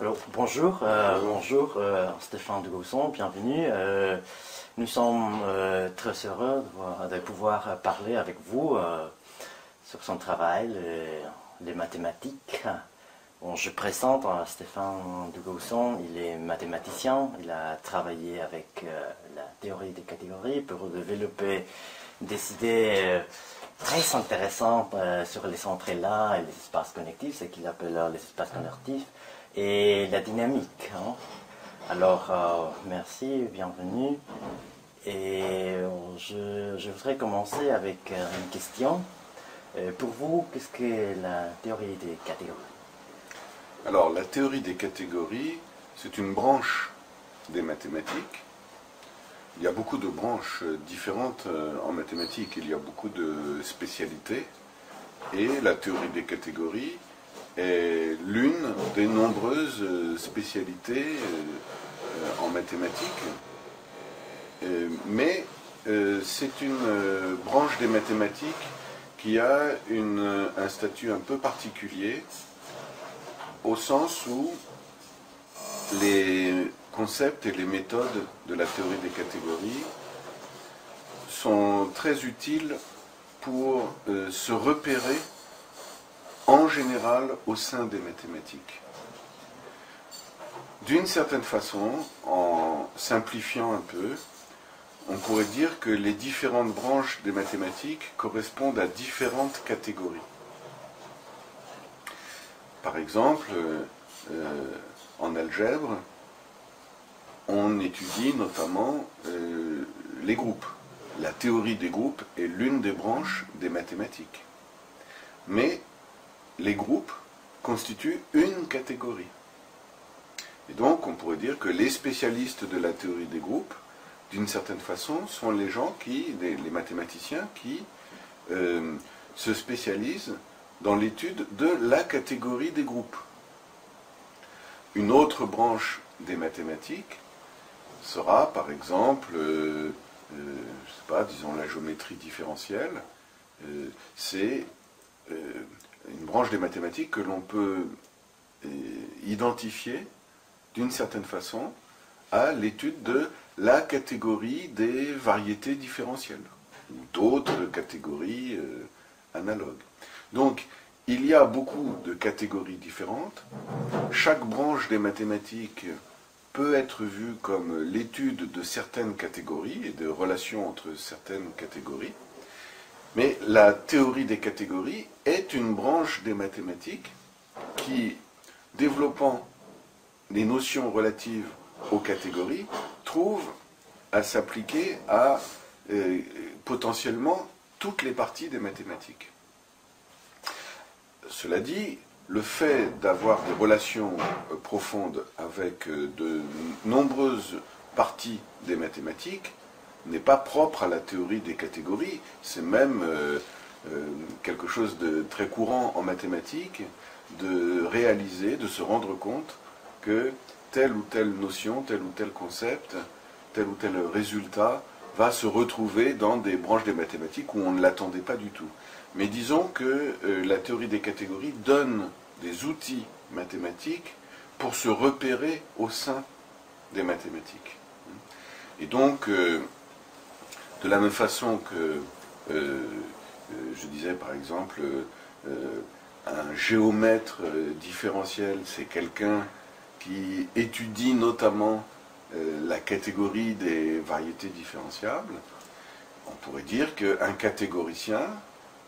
Alors, bonjour, Stéphane Dugowson, bienvenue. Nous sommes très heureux de pouvoir parler avec vous sur son travail, les mathématiques. Bon, je présente Stéphane Dugowson, il est mathématicien, il a travaillé avec la théorie des catégories pour développer des idées très intéressantes sur les entrées-là et les espaces connectifs, ce qu'il appelle les espaces connectifs, et la dynamique. Hein. Alors, merci, bienvenue. Et je voudrais commencer avec une question. Pour vous, qu'est-ce que la théorie des catégories? Alors, la théorie des catégories, c'est une branche des mathématiques. Il y a beaucoup de branches différentes en mathématiques, il y a beaucoup de spécialités. Et la théorie des catégories est l'une des nombreuses spécialités en mathématiques. Mais c'est une branche des mathématiques qui a un statut un peu particulier, au sens où les concepts et les méthodes de la théorie des catégories sont très utiles pour se repérer en général au sein des mathématiques. D'une certaine façon, en simplifiant un peu, on pourrait dire que les différentes branches des mathématiques correspondent à différentes catégories. Par exemple, en algèbre, on étudie notamment les groupes. La théorie des groupes est l'une des branches des mathématiques. Mais les groupes constituent une catégorie. Et donc, on pourrait dire que les spécialistes de la théorie des groupes, d'une certaine façon, sont les gens les mathématiciens qui se spécialisent dans l'étude de la catégorie des groupes. Une autre branche des mathématiques sera, par exemple, je sais pas, disons la géométrie différentielle. C'est une branche des mathématiques que l'on peut identifier, d'une certaine façon, à l'étude de la catégorie des variétés différentielles, ou d'autres catégories analogues. Donc, il y a beaucoup de catégories différentes. Chaque branche des mathématiques peut être vue comme l'étude de certaines catégories et de relations entre certaines catégories. Mais la théorie des catégories est une branche des mathématiques qui, développant les notions relatives aux catégories, trouve à s'appliquer à potentiellement toutes les parties des mathématiques. Cela dit, le fait d'avoir des relations profondes avec de nombreuses parties des mathématiques n'est pas propre à la théorie des catégories, c'est même quelque chose de très courant en mathématiques, de réaliser, de se rendre compte que telle ou telle notion, tel ou tel concept, tel ou tel résultat va se retrouver dans des branches des mathématiques où on ne l'attendait pas du tout. Mais disons que la théorie des catégories donne des outils mathématiques pour se repérer au sein des mathématiques. Et donc, de la même façon que, je disais par exemple, un géomètre différentiel, c'est quelqu'un qui étudie notamment la catégorie des variétés différenciables, on pourrait dire qu'un catégoricien,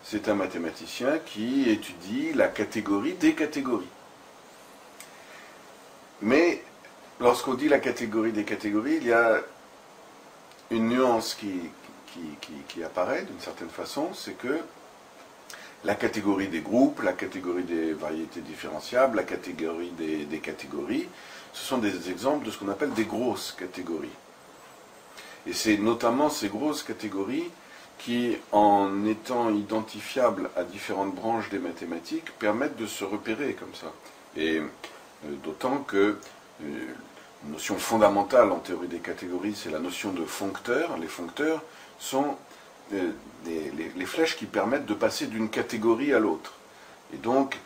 c'est un mathématicien qui étudie la catégorie des catégories. Mais lorsqu'on dit la catégorie des catégories, il y a une nuance qui apparaît d'une certaine façon, c'est que la catégorie des groupes, la catégorie des variétés différenciables, la catégorie des catégories, ce sont des exemples de ce qu'on appelle des grosses catégories. Et c'est notamment ces grosses catégories qui, en étant identifiables à différentes branches des mathématiques, permettent de se repérer comme ça. Et d'autant que une notion fondamentale en théorie des catégories, c'est la notion de foncteur. Les foncteurs sont les flèches qui permettent de passer d'une catégorie à l'autre. Et donc,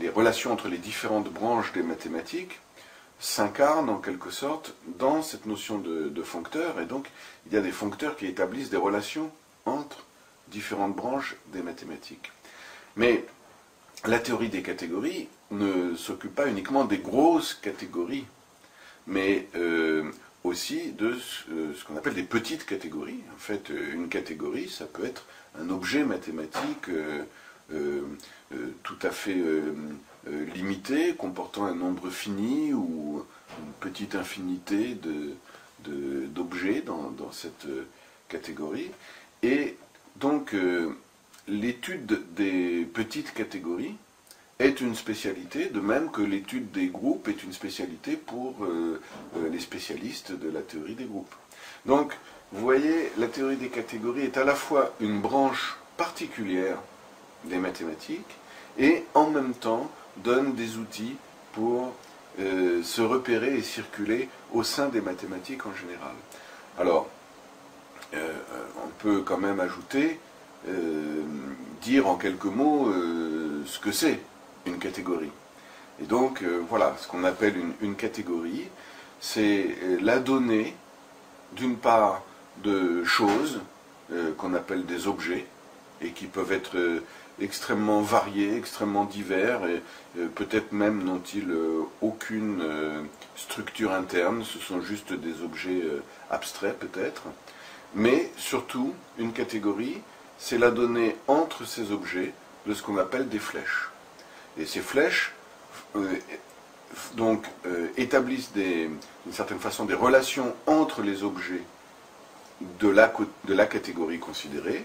les relations entre les différentes branches des mathématiques s'incarnent en quelque sorte dans cette notion de foncteur, et donc il y a des foncteurs qui établissent des relations entre différentes branches des mathématiques. Mais la théorie des catégories ne s'occupe pas uniquement des grosses catégories, mais aussi de ce qu'on appelle des petites catégories. En fait, une catégorie, ça peut être un objet mathématique tout à fait limité, comportant un nombre fini ou une petite infinité d'objets dans cette catégorie. Et donc, l'étude des petites catégories est une spécialité, de même que l'étude des groupes est une spécialité pour les spécialistes de la théorie des groupes. Donc, vous voyez, la théorie des catégories est à la fois une branche particulière des mathématiques et en même temps donne des outils pour se repérer et circuler au sein des mathématiques en général. Alors, on peut quand même ajouter, dire en quelques mots ce que c'est une catégorie. Et donc, voilà, ce qu'on appelle une catégorie, c'est la donnée, d'une part, de choses qu'on appelle des objets, et qui peuvent être extrêmement variés, extrêmement divers, et peut-être même n'ont-ils aucune structure interne, ce sont juste des objets abstraits peut-être, mais surtout, une catégorie, c'est la donnée entre ces objets de ce qu'on appelle des flèches. Et ces flèches donc établissent d'une certaine façon des relations entre les objets de la catégorie considérée.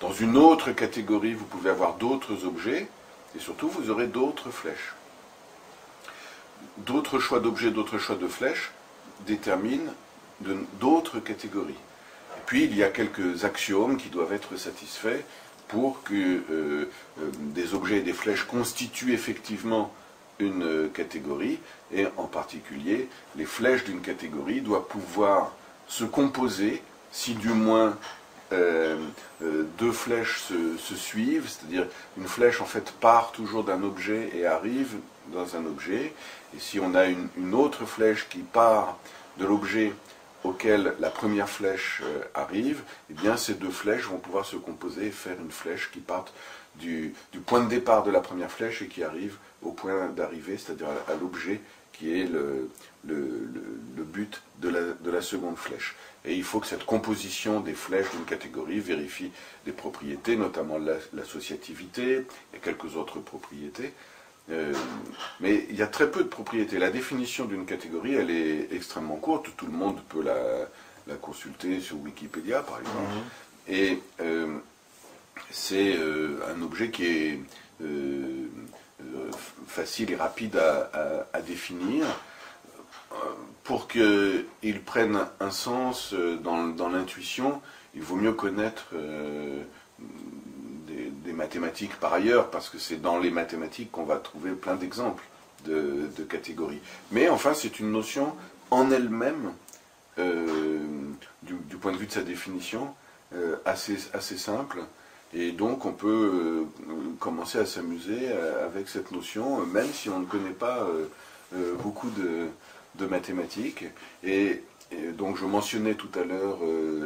Dans une autre catégorie, vous pouvez avoir d'autres objets, et surtout vous aurez d'autres flèches. D'autres choix d'objets, d'autres choix de flèches déterminent d'autres catégories. Et puis il y a quelques axiomes qui doivent être satisfaits pour que des objets et des flèches constituent effectivement une catégorie, et en particulier, les flèches d'une catégorie doivent pouvoir se composer, si du moins deux flèches se suivent, c'est-à-dire une flèche en fait part toujours d'un objet et arrive dans un objet, et si on a une autre flèche qui part de l'objet auquel la première flèche arrive, eh bien ces deux flèches vont pouvoir se composer et faire une flèche qui part du point de départ de la première flèche et qui arrive au point d'arrivée, c'est-à-dire à l'objet qui est le but de la seconde flèche. Et il faut que cette composition des flèches d'une catégorie vérifie des propriétés, notamment l'associativité et quelques autres propriétés. Mais il y a très peu de propriétés. La définition d'une catégorie, elle est extrêmement courte. Tout le monde peut la consulter sur Wikipédia, par exemple. Et c'est un objet qui est facile et rapide à définir. Pour qu'il prenne un sens dans l'intuition, il vaut mieux connaître des mathématiques par ailleurs, parce que c'est dans les mathématiques qu'on va trouver plein d'exemples de catégories. Mais enfin, c'est une notion en elle-même, du point de vue de sa définition, assez simple. Et donc on peut commencer à s'amuser avec cette notion, même si on ne connaît pas beaucoup de mathématiques. Et donc je mentionnais tout à l'heure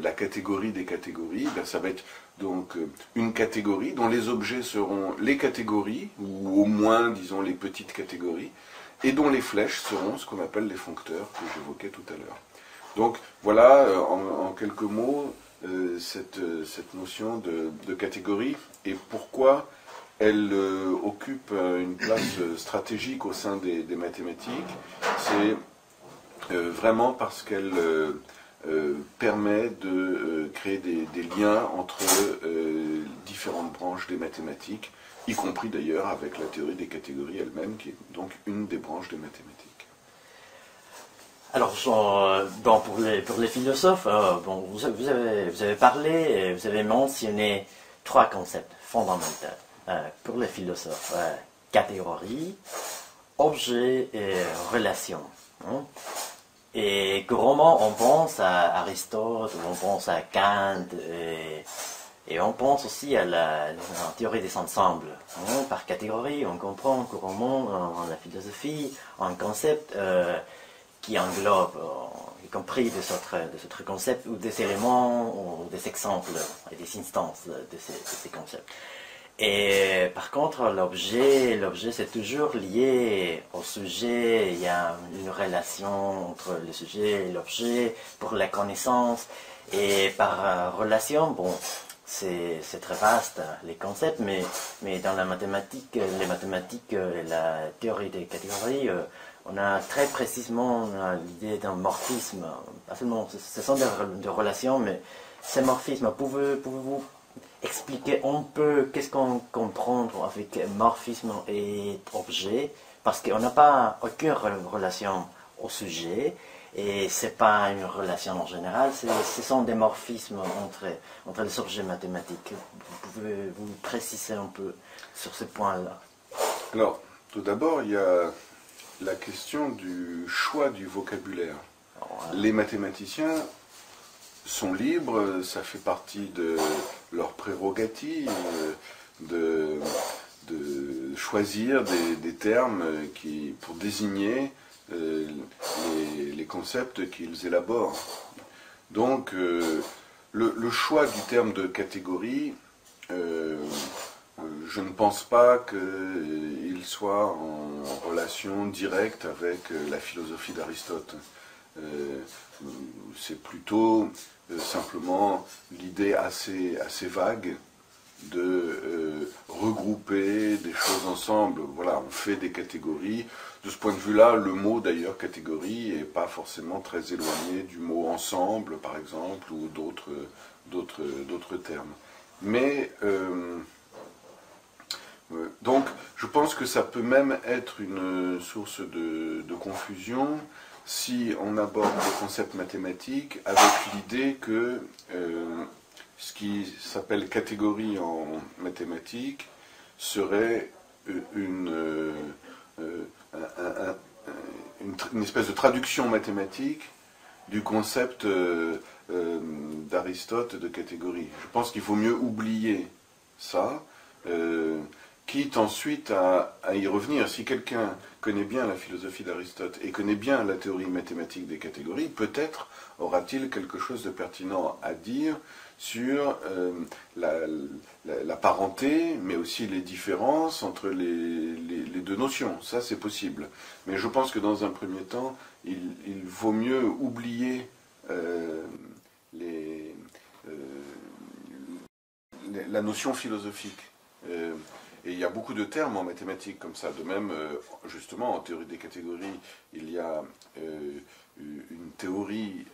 la catégorie des catégories. Ben, ça va être donc une catégorie dont les objets seront les catégories, ou au moins disons les petites catégories, et dont les flèches seront ce qu'on appelle les foncteurs que j'évoquais tout à l'heure. Donc voilà en quelques mots cette notion de catégorie et pourquoi elle occupe une place stratégique au sein des mathématiques. C'est vraiment parce qu'elle permet de créer des liens entre différentes branches des mathématiques, y compris d'ailleurs avec la théorie des catégories elle-même, qui est donc une des branches des mathématiques. Alors, bon, pour les philosophes, bon, vous avez parlé et vous avez mentionné trois concepts fondamentaux pour les philosophes. Catégorie, objet et relation. Hein? Et couramment, on pense à Aristote, on pense à Kant Et on pense aussi à la théorie des ensembles, hein, par catégorie. On comprend couramment en la philosophie un concept qui englobe, y compris de ce concept, ou des éléments, ou des exemples, et des instances de ces concepts. Et par contre, l'objet c'est toujours lié au sujet, il y a une relation entre le sujet et l'objet pour la connaissance, et par relation, bon, c'est très vaste les concepts, mais dans la mathématique, les mathématiques, la théorie des catégories, on a très précisément l'idée d'un morphisme, pas seulement, ce sont des relations, mais ces morphismes, pouvez-vous expliquer un peu qu'est-ce qu'on comprend avec morphisme et objet, parce qu'on n'a pas aucune relation au sujet, et ce n'est pas une relation en général, ce sont des morphismes entre les objets mathématiques. Vous pouvez vous préciser un peu sur ce point-là? Alors, tout d'abord, il y a la question du choix du vocabulaire. Alors, les mathématiciens sont libres, ça fait partie de leurs prérogatives de choisir des termes pour désigner les concepts qu'ils élaborent. Donc le choix du terme de catégorie, je ne pense pas qu'il soit en relation directe avec la philosophie d'Aristote. C'est plutôt simplement l'idée assez vague de regrouper des choses ensemble. Voilà, on fait des catégories. De ce point de vue-là, le mot d'ailleurs catégorie n'est pas forcément très éloigné du mot ensemble, par exemple, ou d'autres termes. Mais donc, je pense que ça peut même être une source de confusion si on aborde le concept mathématique avec l'idée que ce qui s'appelle catégorie en mathématiques serait une espèce de traduction mathématique du concept d'Aristote de catégorie. Je pense qu'il faut mieux oublier ça, quitte ensuite à y revenir. Si quelqu'un connaît bien la philosophie d'Aristote et connaît bien la théorie mathématique des catégories, peut-être aura-t-il quelque chose de pertinent à dire sur la parenté, mais aussi les différences entre les deux notions. Ça, c'est possible. Mais je pense que dans un premier temps, il vaut mieux oublier la notion philosophique. Et il y a beaucoup de termes en mathématiques comme ça. De même, justement, en théorie des catégories, il y a une théorie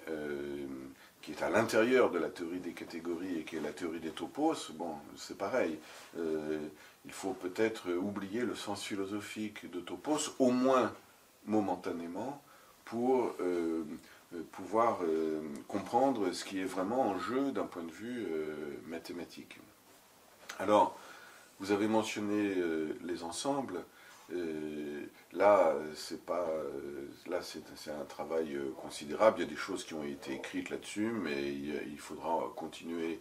qui est à l'intérieur de la théorie des catégories et qui est la théorie des topos. Bon, c'est pareil. Il faut peut-être oublier le sens philosophique de topos, au moins momentanément, pour pouvoir comprendre ce qui est vraiment en jeu d'un point de vue mathématique. Alors, vous avez mentionné les ensembles. Là, c'est un travail considérable. Il y a des choses qui ont été écrites là-dessus, mais il faudra continuer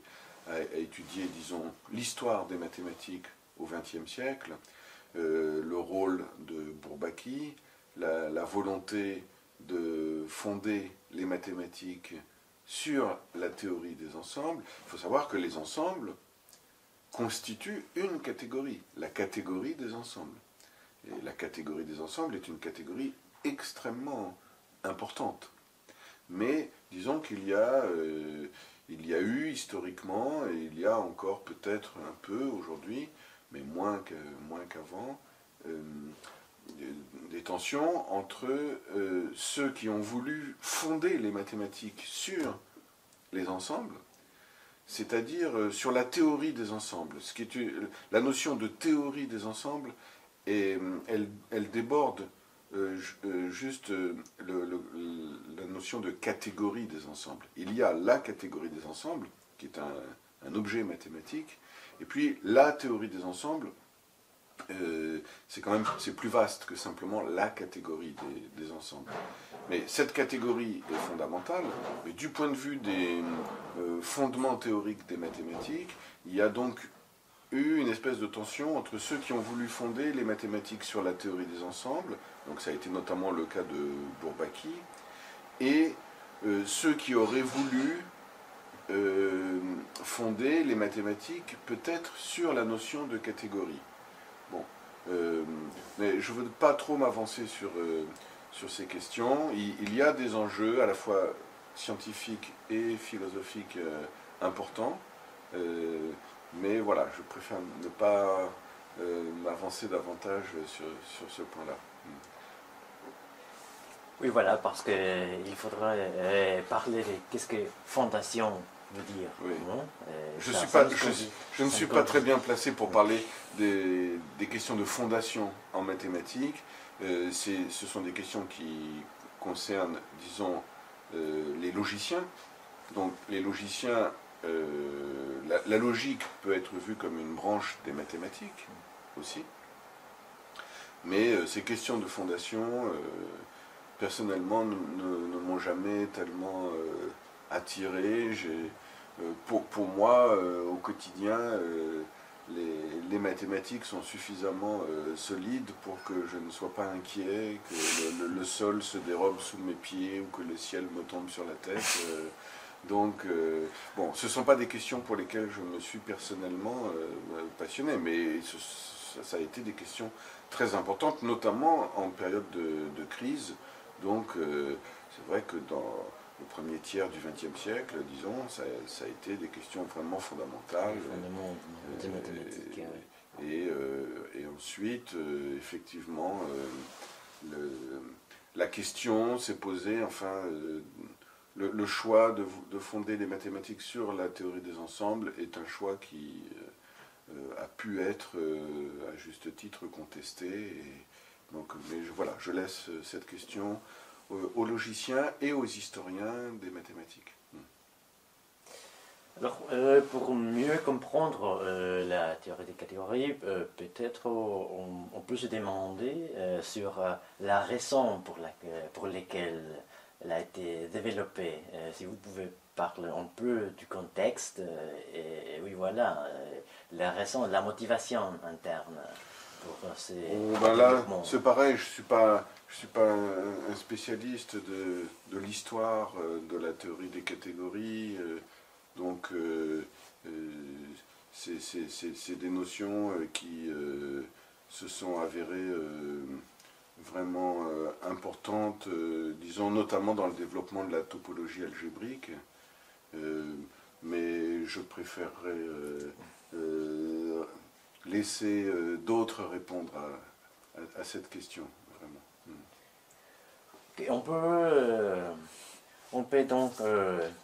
à étudier, disons, l'histoire des mathématiques au XXe siècle, le rôle de Bourbaki, la volonté de fonder les mathématiques sur la théorie des ensembles. Il faut savoir que les ensembles constitue une catégorie, la catégorie des ensembles. Et la catégorie des ensembles est une catégorie extrêmement importante. Mais disons qu'il y a, eu historiquement, et il y a encore peut-être un peu aujourd'hui, mais moins qu'avant, des tensions entre ceux qui ont voulu fonder les mathématiques sur les ensembles, c'est-à-dire sur la théorie des ensembles. La notion de théorie des ensembles, elle déborde juste la notion de catégorie des ensembles. Il y a la catégorie des ensembles, qui est un objet mathématique, et puis la théorie des ensembles, c'est plus vaste que simplement la catégorie des ensembles. Mais cette catégorie est fondamentale, mais du point de vue des fondement théorique des mathématiques, il y a donc eu une espèce de tension entre ceux qui ont voulu fonder les mathématiques sur la théorie des ensembles, donc ça a été notamment le cas de Bourbaki, et ceux qui auraient voulu fonder les mathématiques peut-être sur la notion de catégorie. Bon, mais je ne veux pas trop m'avancer sur ces questions. Il y a des enjeux à la fois scientifiques et philosophiques importants, mais voilà, je préfère ne pas m'avancer davantage sur ce point-là. Oui, voilà, parce qu'il faudrait parler de qu'est-ce que fondation veut dire. Oui. Je ne suis pas très bien placé pour parler des questions de fondation en mathématiques. Ce sont des questions qui concernent, disons, les logiciens. Donc, les logiciens, la logique peut être vue comme une branche des mathématiques aussi. Mais ces questions de fondation, personnellement, ne m'ont jamais tellement attiré. Pour moi, au quotidien, les mathématiques sont suffisamment solides pour que je ne sois pas inquiet, que le sol se dérobe sous mes pieds ou que le ciel me tombe sur la tête. Bon, ce ne sont pas des questions pour lesquelles je me suis personnellement passionné, mais ça a été des questions très importantes, notamment en période de crise. Donc, c'est vrai que dans le premier tiers du XXe siècle, disons, ça a été des questions vraiment fondamentales. Des mathématiques, oui. Et ensuite, effectivement, la question s'est posée, enfin, le choix de fonder les mathématiques sur la théorie des ensembles est un choix qui a pu être, à juste titre, contesté. Mais voilà, je laisse cette question aux logiciens et aux historiens des mathématiques. Alors, pour mieux comprendre la théorie des catégories, peut-être on peut se demander sur la raison pour laquelle elle a été développée. Si vous pouvez parler un peu du contexte, et oui voilà, la raison, la motivation interne. Ben là, c'est pareil, je suis pas un spécialiste de l'histoire, de la théorie des catégories, donc c'est des notions qui se sont avérées vraiment importantes, disons notamment dans le développement de la topologie algébrique, mais je préférerais laisser d'autres répondre à cette question, vraiment. Okay, on peut donc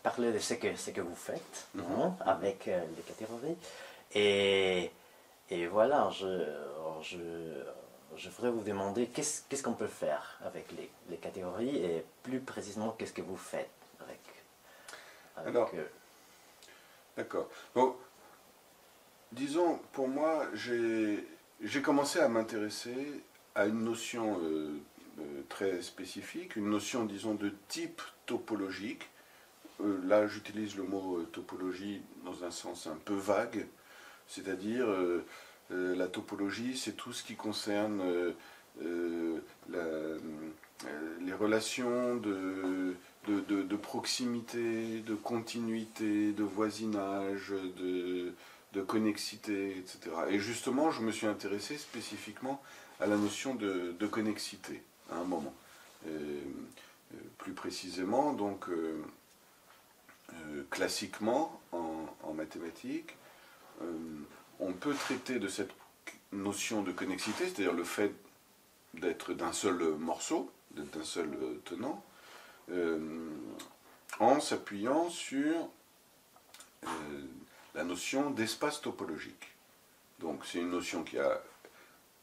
parler de ce que vous faites, non, avec les catégories. Et voilà, je voudrais vous demander qu'est-ce qu'on peut faire avec les catégories et plus précisément qu'est-ce que vous faites avec alors, d'accord. Bon. Disons, pour moi, j'ai commencé à m'intéresser à une notion très spécifique, une notion, disons, de type topologique. Là, j'utilise le mot topologie dans un sens un peu vague, c'est-à-dire la topologie, c'est tout ce qui concerne les relations de proximité, de continuité, de voisinage, de connexité, etc. Et justement, je me suis intéressé spécifiquement à la notion de connexité, à un moment. Plus précisément, donc, classiquement, en mathématiques, on peut traiter de cette notion de connexité, c'est-à-dire le fait d'être d'un seul morceau, d'être d'un seul tenant, en s'appuyant sur la notion d'espace topologique. Donc c'est une notion qui a,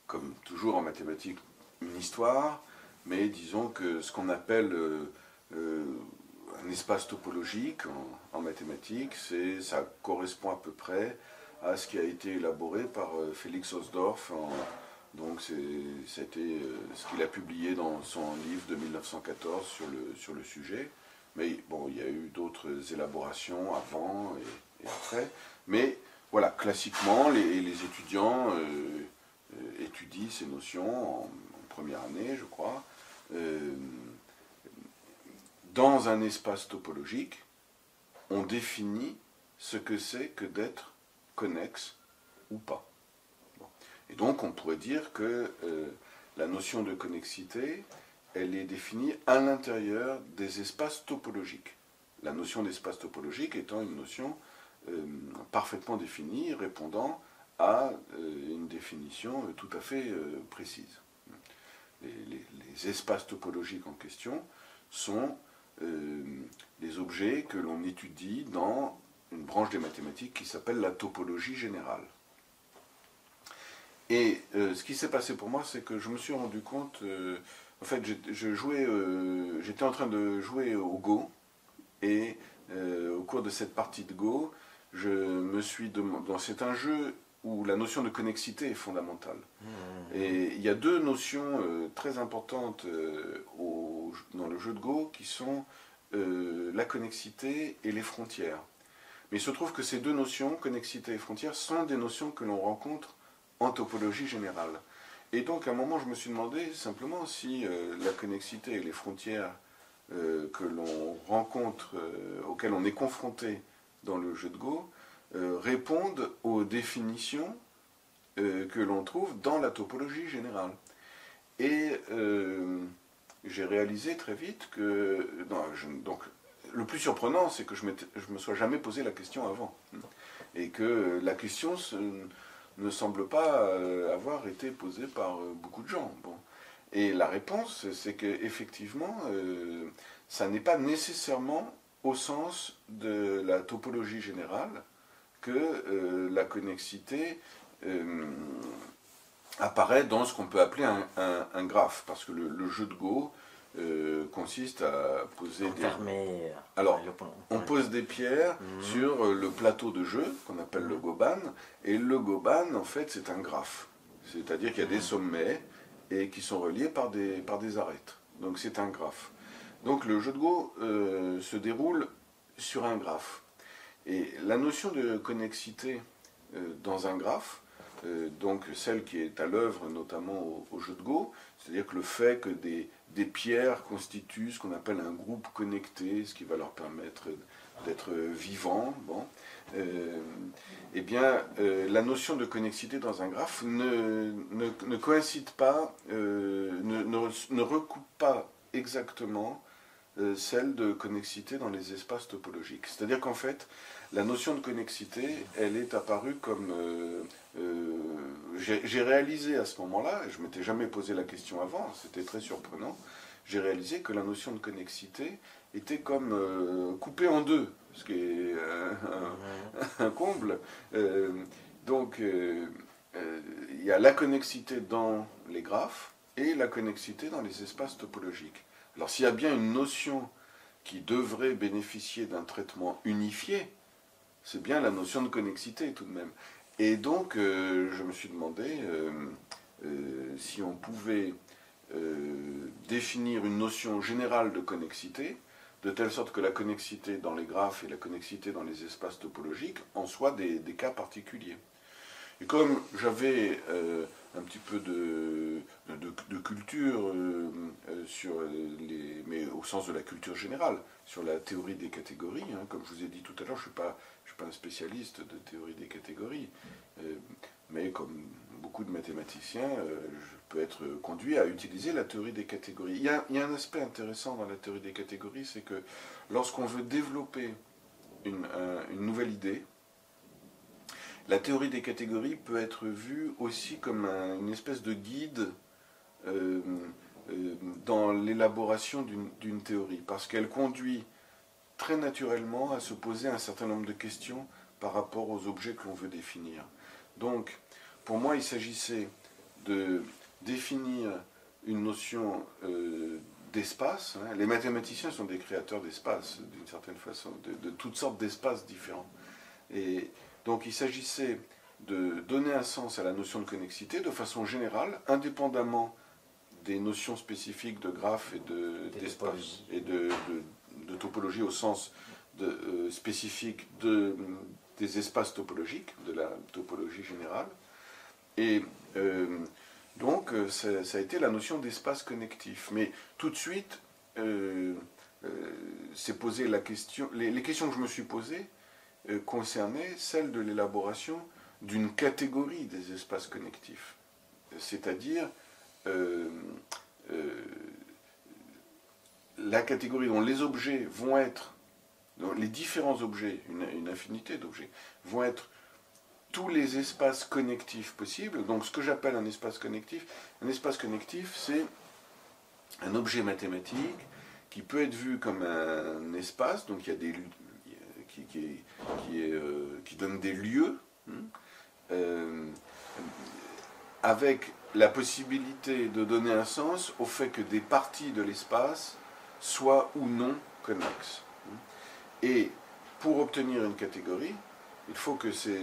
comme toujours en mathématiques, une histoire, mais disons que ce qu'on appelle un espace topologique en mathématiques, ça correspond à peu près à ce qui a été élaboré par Felix Hausdorff, donc c'était ce qu'il a publié dans son livre de 1914 sur le sujet, Mais bon, il y a eu d'autres élaborations avant et après. Mais voilà, classiquement, les étudiants étudient ces notions en première année, je crois, dans un espace topologique. On définit ce que c'est que d'être connexe ou pas. Bon. Et donc on pourrait dire que la notion de connexité, elle est définie à l'intérieur des espaces topologiques. La notion d'espace topologique étant une notion parfaitement définie, répondant à une définition tout à fait précise. Les espaces topologiques en question sont les objets que l'on étudie dans une branche des mathématiques qui s'appelle la topologie générale. Et ce qui s'est passé pour moi, c'est que je me suis rendu compte... en fait, j'étais en train de jouer au Go, et au cours de cette partie de Go, je me suis demandé... C'est un jeu où la notion de connexité est fondamentale. Et il y a deux notions très importantes dans le jeu de Go, qui sont la connexité et les frontières. Mais il se trouve que ces deux notions, connexité et frontière, sont des notions que l'on rencontre en topologie générale. Et donc à un moment je me suis demandé simplement si la connexité et les frontières que l'on rencontre, auxquelles on est confronté dans le jeu de Go, répondent aux définitions que l'on trouve dans la topologie générale. Et j'ai réalisé très vite que... Non, donc, le plus surprenant, c'est que je me sois jamais posé la question avant. Et que la question ne semble pas avoir été posée par beaucoup de gens. Bon. Et la réponse, c'est qu'effectivement, ça n'est pas nécessairement au sens de la topologie générale que la connexité apparaît dans ce qu'on peut appeler un graphe. Parce que le jeu de Go... consiste à poser des... Alors, on pose des pierres sur le plateau de jeu, qu'on appelle le goban, et le goban, en fait, c'est un graphe. C'est-à-dire qu'il y a des sommets, et qui sont reliés par des arêtes. Donc c'est un graphe. Donc le jeu de Go se déroule sur un graphe. Et la notion de connexité dans un graphe, donc celle qui est à l'œuvre notamment au jeu de Go, c'est-à-dire que le fait que des pierres constituent ce qu'on appelle un groupe connecté, ce qui va leur permettre d'être vivants, bon, eh bien la notion de connexité dans un graphe ne coïncide pas, ne recoupe pas exactement celle de connexité dans les espaces topologiques. C'est-à-dire qu'en fait, la notion de connexité, elle est apparue comme... j'ai réalisé à ce moment-là, je ne m'étais jamais posé la question avant, c'était très surprenant, j'ai réalisé que la notion de connexité était comme coupée en deux, ce qui est un comble. Donc, il y a la connexité dans les graphes et la connexité dans les espaces topologiques. Alors s'il y a bien une notion qui devrait bénéficier d'un traitement unifié, c'est bien la notion de connexité tout de même. Et donc je me suis demandé si on pouvait définir une notion générale de connexité, de telle sorte que la connexité dans les graphes et la connexité dans les espaces topologiques en soient des cas particuliers. Et comme j'avais un petit peu de culture, mais au sens de la culture générale, sur la théorie des catégories, hein, comme je vous ai dit tout à l'heure, je suis pas un spécialiste de théorie des catégories, mais comme beaucoup de mathématiciens, je peux être conduit à utiliser la théorie des catégories. Il y a un aspect intéressant dans la théorie des catégories, c'est que lorsqu'on veut développer une nouvelle idée, la théorie des catégories peut être vue aussi comme une espèce de guide dans l'élaboration d'une théorie, parce qu'elle conduit très naturellement à se poser un certain nombre de questions par rapport aux objets que l'on veut définir. Donc, pour moi, il s'agissait de définir une notion d'espace. Les mathématiciens sont des créateurs d'espace, d'une certaine façon, de toutes sortes d'espaces différents. Et donc il s'agissait de donner un sens à la notion de connexité de façon générale, indépendamment des notions spécifiques de graphes et d'espace et de topologie au sens de, spécifique des espaces topologiques, de la topologie générale. Et donc, ça a été la notion d'espace connectif. Mais tout de suite, c'est posé la question, les questions que je me suis posées concernaient celles de l'élaboration d'une catégorie des espaces connectifs. C'est-à-dire la catégorie dont les objets vont être, dont les différents objets, une infinité d'objets, vont être tous les espaces connectifs possibles. Donc ce que j'appelle un espace connectif, c'est un objet mathématique qui peut être vu comme un espace, donc il y a des qui donne des lieux, avec la possibilité de donner un sens au fait que des parties de l'espace soient ou non connexes. Et pour obtenir une catégorie, il faut que ces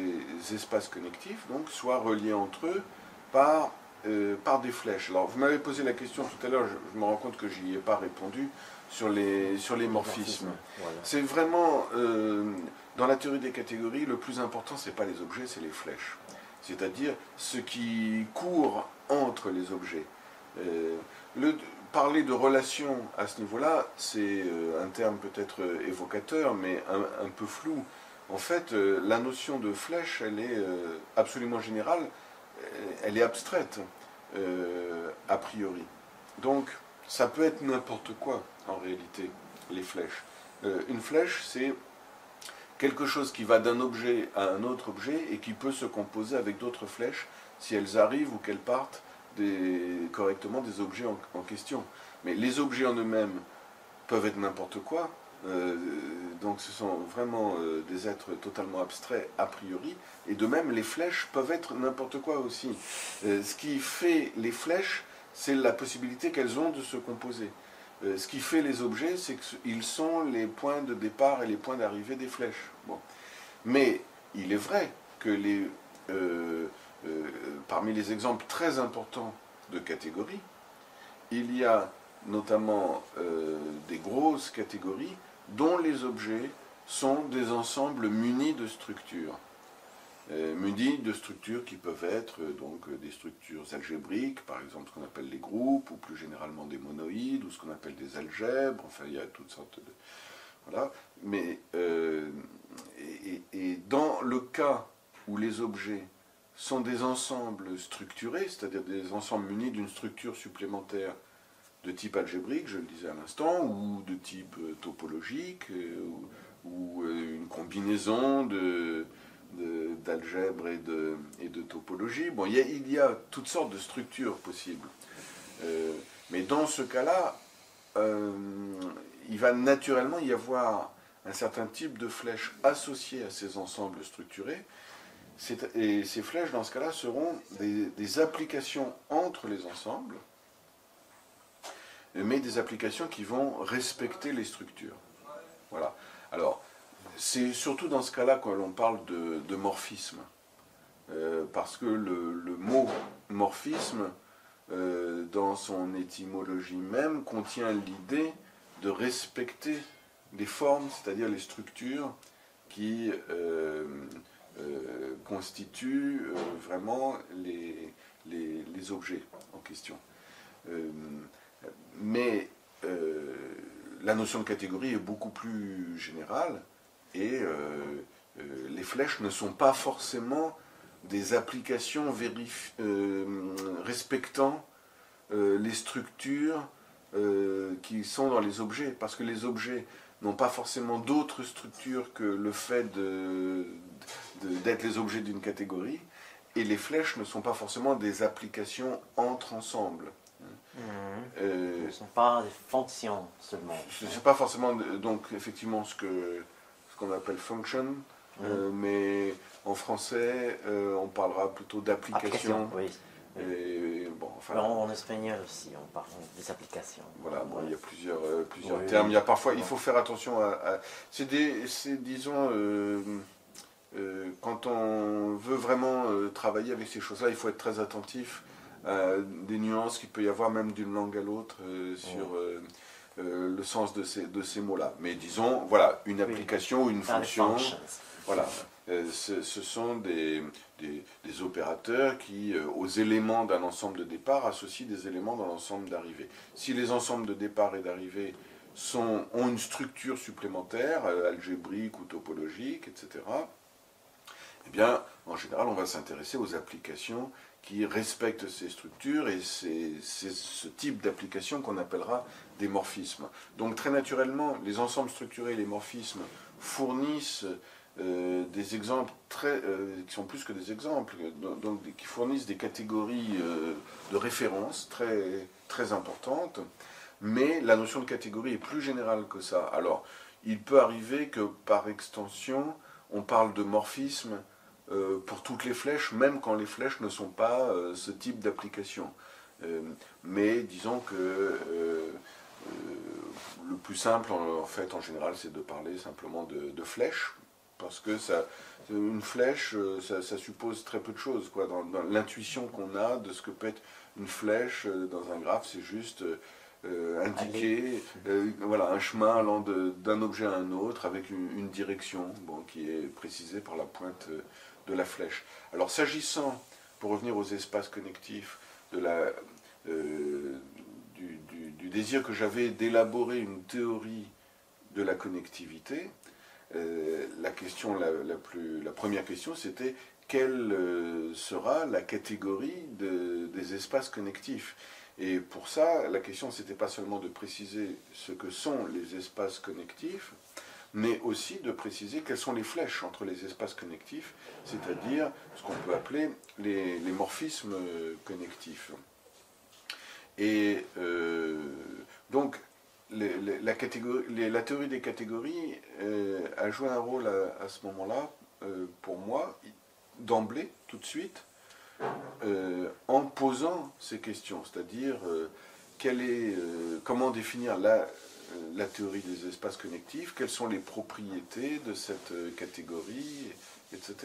espaces connectifs donc, soient reliés entre eux par des flèches. Alors, vous m'avez posé la question tout à l'heure, je me rends compte que je n'y ai pas répondu, sur les morphismes. Voilà. C'est vraiment, dans la théorie des catégories, le plus important, ce n'est pas les objets, c'est les flèches. C'est-à-dire ce qui court entre les objets. Parler de relation à ce niveau-là, c'est un terme peut-être évocateur, mais un peu flou. En fait, la notion de flèche, elle est absolument générale, elle est abstraite, a priori. Donc, ça peut être n'importe quoi, en réalité, les flèches. Une flèche, c'est quelque chose qui va d'un objet à un autre objet et qui peut se composer avec d'autres flèches si elles arrivent ou qu'elles partent correctement des objets en question. Mais les objets en eux-mêmes peuvent être n'importe quoi, donc ce sont vraiment des êtres totalement abstraits a priori, et de même les flèches peuvent être n'importe quoi aussi. Ce qui fait les flèches, c'est la possibilité qu'elles ont de se composer. Ce qui fait les objets, c'est qu'ils sont les points de départ et les points d'arrivée des flèches. Bon. Mais il est vrai que parmi les exemples très importants de catégories, il y a notamment des grosses catégories dont les objets sont des ensembles munis de structures. Munis de structures qui peuvent être donc des structures algébriques, par exemple ce qu'on appelle les groupes, ou plus généralement des monoïdes, ou ce qu'on appelle des algèbres, enfin il y a toutes sortes de... Voilà. Mais, et dans le cas où les objets sont des ensembles structurés, c'est-à-dire des ensembles munis d'une structure supplémentaire de type algébrique, je le disais à l'instant, ou de type topologique, ou une combinaison d'algèbre et de topologie. Bon, il y a toutes sortes de structures possibles. Mais dans ce cas-là, il va naturellement y avoir un certain type de flèches associées à ces ensembles structurés. Et ces flèches, dans ce cas-là, seront des applications entre les ensembles, mais des applications qui vont respecter les structures. Voilà. Alors, c'est surtout dans ce cas-là que l'on parle de morphisme, parce que le mot morphisme, dans son étymologie même, contient l'idée de respecter les formes, c'est-à-dire les structures qui constituent vraiment les objets en question. Mais la notion de catégorie est beaucoup plus générale, et les flèches ne sont pas forcément des applications respectant les structures qui sont dans les objets, parce que les objets n'ont pas forcément d'autres structures que le fait d'être les objets d'une catégorie, et les flèches ne sont pas forcément des applications entre ensembles. Ce ne sont pas des fonctions seulement. Ce n'est pas forcément, donc, effectivement, ce qu'on appelle function, mais en français, on parlera plutôt d'application. Oui. Bon, enfin, en espagnol aussi, on parle des applications. Voilà, bon, il y a plusieurs termes. Il y a parfois, il faut faire attention à disons, quand on veut vraiment travailler avec ces choses-là, il faut être très attentif à des nuances qu'il peut y avoir même d'une langue à l'autre sur... le sens de ces mots-là. Mais disons, voilà, une application, une fonction, voilà. Ce sont des opérateurs qui, aux éléments d'un ensemble de départ, associent des éléments d'un ensemble d'arrivée. Si les ensembles de départ et d'arrivée ont une structure supplémentaire, algébrique ou topologique, etc., eh bien, en général, on va s'intéresser aux applications qui respectent ces structures, et c'est ce type d'application qu'on appellera des morphismes. Donc, très naturellement, les ensembles structurés et les morphismes fournissent des exemples qui sont plus que des exemples, donc, qui fournissent des catégories de référence très, très importantes, mais la notion de catégorie est plus générale que ça. Alors, il peut arriver que, par extension, on parle de morphisme pour toutes les flèches, même quand les flèches ne sont pas ce type d'application. Mais disons que le plus simple, en fait, en général, c'est de parler simplement de flèches. Parce que une flèche, ça suppose très peu de choses, quoi. Dans l'intuition qu'on a de ce que peut être une flèche dans un graphe, c'est juste indiquer voilà, un chemin allant d'un objet à un autre avec une direction, bon, qui est précisée par la pointe de la flèche. Alors s'agissant, pour revenir aux espaces connectifs, du désir que j'avais d'élaborer une théorie de la connectivité, la question la première question, c'était quelle sera la catégorie des espaces connectifs. Et pour ça, la question, c'était pas seulement de préciser ce que sont les espaces connectifs, mais aussi de préciser quelles sont les flèches entre les espaces connectifs, c'est-à-dire ce qu'on peut appeler les morphismes connectifs. Et donc, la théorie des catégories a joué un rôle à ce moment-là, pour moi, d'emblée, tout de suite, en posant ces questions, c'est-à-dire comment définir la théorie des espaces connectifs, quelles sont les propriétés de cette catégorie, etc.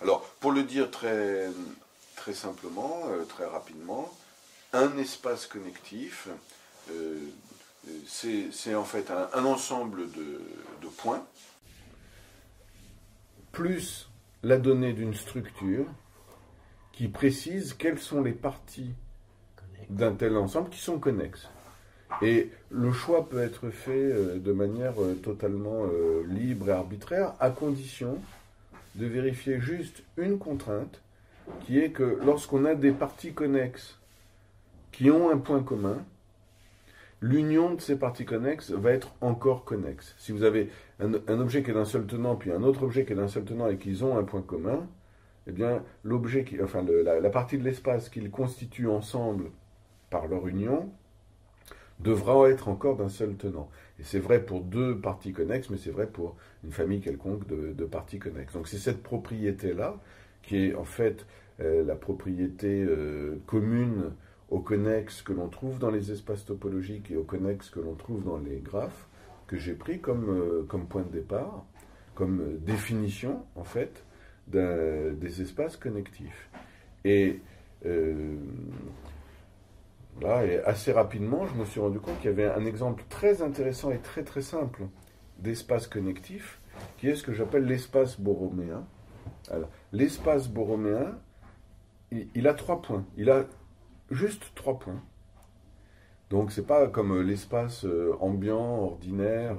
Alors, pour le dire très, très simplement, très rapidement, un espace connectif, c'est en fait un ensemble de points, plus la donnée d'une structure qui précise quelles sont les parties d'un tel ensemble qui sont connexes. Et le choix peut être fait de manière totalement libre et arbitraire, à condition de vérifier juste une contrainte, qui est que lorsqu'on a des parties connexes qui ont un point commun, l'union de ces parties connexes va être encore connexe. Si vous avez un objet qui est d'un seul tenant, puis un autre objet qui est d'un seul tenant et qu'ils ont un point commun, eh bien, l'objet la partie de l'espace qu'ils constituent ensemble par leur union devra être encore d'un seul tenant. Et c'est vrai pour deux parties connexes, mais c'est vrai pour une famille quelconque de parties connexes. Donc c'est cette propriété-là qui est en fait la propriété commune aux connexes que l'on trouve dans les espaces topologiques et aux connexes que l'on trouve dans les graphes, que j'ai pris comme point de départ, comme définition, en fait, des espaces connectifs. Et là, et assez rapidement, je me suis rendu compte qu'il y avait un exemple très intéressant et très très simple d'espace connectif, qui est ce que j'appelle l'espace borroméen. L'espace borroméen, il a trois points. Il a juste trois points. Donc c'est pas comme l'espace ambiant, ordinaire,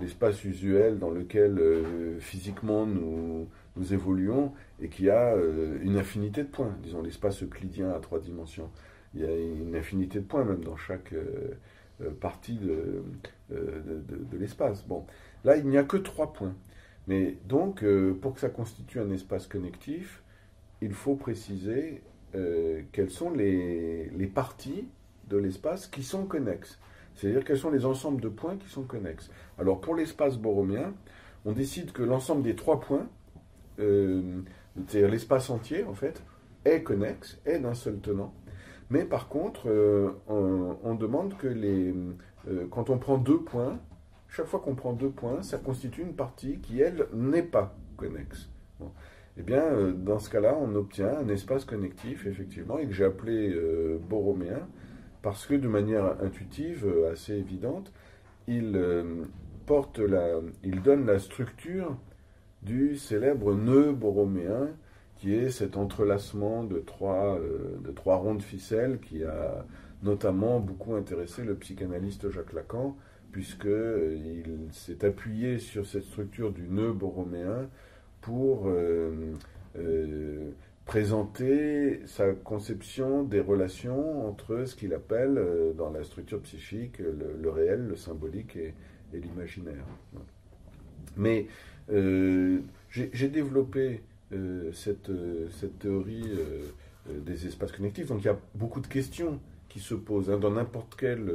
l'espace usuel dans lequel physiquement nous évoluons et qui a une infinité de points. Disons l'espace euclidien à trois dimensions. Il y a une infinité de points même dans chaque partie de l'espace. Bon, là il n'y a que trois points. Mais donc pour que ça constitue un espace connectif, il faut préciser quelles sont les parties de l'espace qui sont connexes. C'est-à-dire quels sont les ensembles de points qui sont connexes. Alors pour l'espace borroméen, on décide que l'ensemble des trois points, c'est-à-dire l'espace entier en fait, est connexe, est d'un seul tenant. Mais par contre, on demande que quand on prend deux points, chaque fois qu'on prend deux points, ça constitue une partie qui, elle, n'est pas connexe. Bon. Eh bien, dans ce cas-là, on obtient un espace connectif, effectivement, et que j'ai appelé borroméen, parce que de manière intuitive, assez évidente, il donne la structure du célèbre nœud borroméen, qui est cet entrelacement de trois ronds de ficelle qui a notamment beaucoup intéressé le psychanalyste Jacques Lacan, puisqu'il s'est appuyé sur cette structure du nœud borroméen pour présenter sa conception des relations entre ce qu'il appelle, dans la structure psychique, le réel, le symbolique et l'imaginaire. Mais j'ai développé cette théorie des espaces connectifs. Donc il y a beaucoup de questions qui se posent, hein, dans n'importe quelle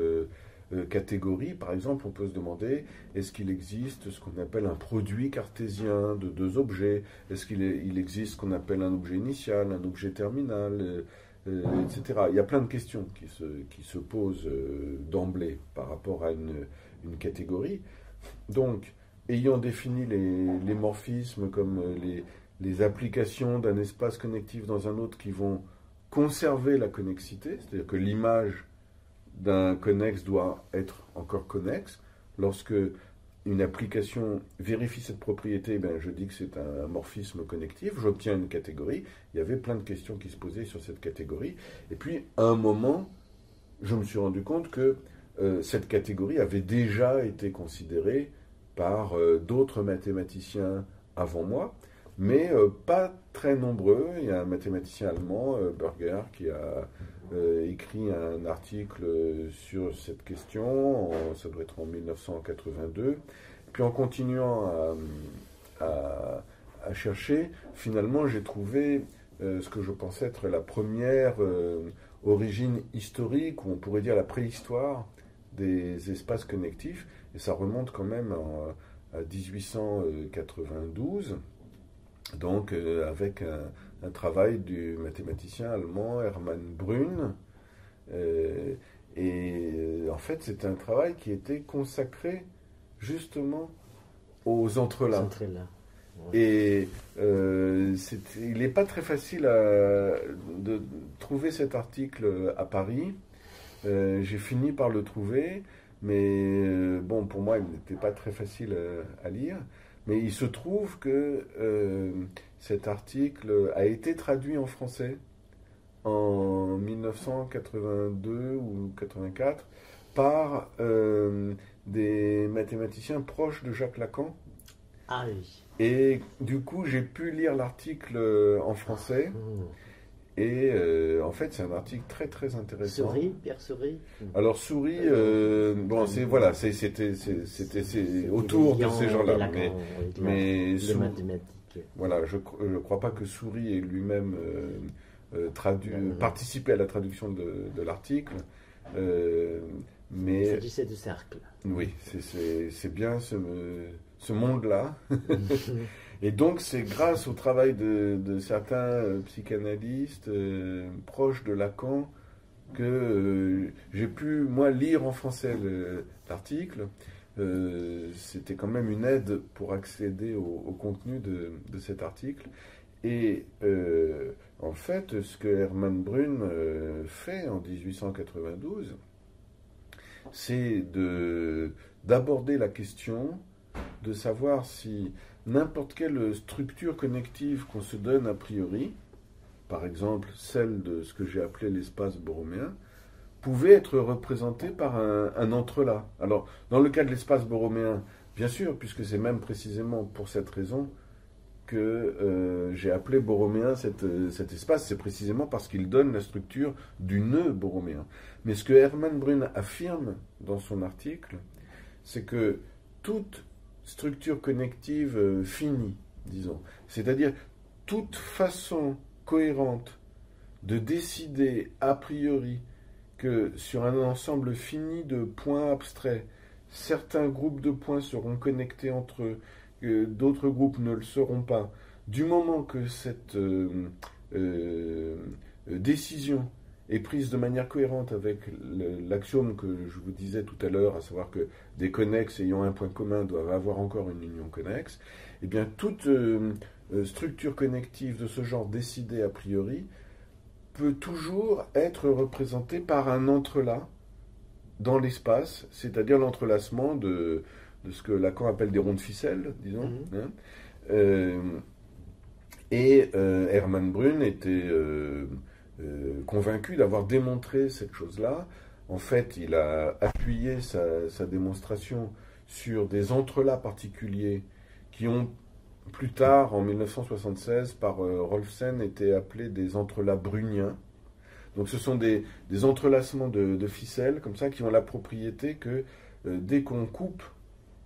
catégorie. Par exemple, on peut se demander, est-ce qu'il existe ce qu'on appelle un produit cartésien de deux objets? Est-ce qu'il existe ce qu'on appelle un objet initial, un objet terminal, etc. Il y a plein de questions qui se posent d'emblée par rapport à une catégorie. Donc, ayant défini les morphismes comme les applications d'un espace connectif dans un autre qui vont conserver la connexité, c'est-à-dire que l'image d'un connexe doit être encore connexe. Lorsque une application vérifie cette propriété, ben je dis que c'est un morphisme connectif, j'obtiens une catégorie. Il y avait plein de questions qui se posaient sur cette catégorie. Et puis, à un moment, je me suis rendu compte que cette catégorie avait déjà été considérée par d'autres mathématiciens avant moi, mais pas très nombreux. Il y a un mathématicien allemand, Borges, qui a écrit un article sur cette question, ça doit être en 1982. Puis en continuant à chercher, finalement j'ai trouvé ce que je pensais être la première origine historique, ou on pourrait dire la préhistoire des espaces connectifs, et ça remonte quand même à 1892. Donc, avec un travail du mathématicien allemand Hermann Brunn. En fait, c'est un travail qui était consacré justement aux entrelacs. Ouais. Et il n'est pas très facile de trouver cet article à Paris. J'ai fini par le trouver, mais bon, pour moi, il n'était pas très facile à lire. Mais il se trouve que cet article a été traduit en français en 1982 ou 84 par des mathématiciens proches de Jacques Lacan. Ah oui. Et du coup, j'ai pu lire l'article en français. Et en fait, c'est un article très très intéressant. Souris, Pierre Souris. Alors Souris, bon, c'est voilà, c'était autour de ces gens-là, mais le mathématique. Voilà, je ne crois pas que Souris ait lui-même participé à la traduction de l'article, mais. Il s'agissait du cercle. Oui, c'est bien ce monde-là. Et donc, c'est grâce au travail de certains psychanalystes proches de Lacan que j'ai pu, moi, lire en français l'article. C'était quand même une aide pour accéder au contenu de cet article. Et en fait, ce que Hermann Brunn fait en 1892, c'est d'aborder la question de savoir si n'importe quelle structure connective qu'on se donne a priori, par exemple celle de ce que j'ai appelé l'espace borroméen, pouvait être représentée par un entrelac. Alors, dans le cas de l'espace borroméen, bien sûr, puisque c'est même précisément pour cette raison que j'ai appelé borroméen cet espace, c'est précisément parce qu'il donne la structure du nœud borroméen. Mais ce que Hermann Brunn affirme dans son article, c'est que toute structure connective finie, disons. C'est-à-dire toute façon cohérente de décider a priori que sur un ensemble fini de points abstraits, certains groupes de points seront connectés entre eux, que d'autres groupes ne le seront pas. Du moment que cette décision est prise de manière cohérente avec l'axiome que je vous disais tout à l'heure, à savoir que des connexes ayant un point commun doivent avoir encore une union connexe, eh bien toute structure connective de ce genre décidée a priori peut toujours être représenté par un entrelac dans l'espace, c'est-à-dire l'entrelacement de ce que Lacan appelle des ronds de ficelle, disons. Mm-hmm. Hein, Hermann Brunn était convaincu d'avoir démontré cette chose-là. En fait, il a appuyé sa démonstration sur des entrelacs particuliers qui ont, plus tard, en 1976, par Rolfsen, été appelés des entrelacs bruniens. Donc ce sont des entrelacements de ficelles, comme ça, qui ont la propriété que dès qu'on coupe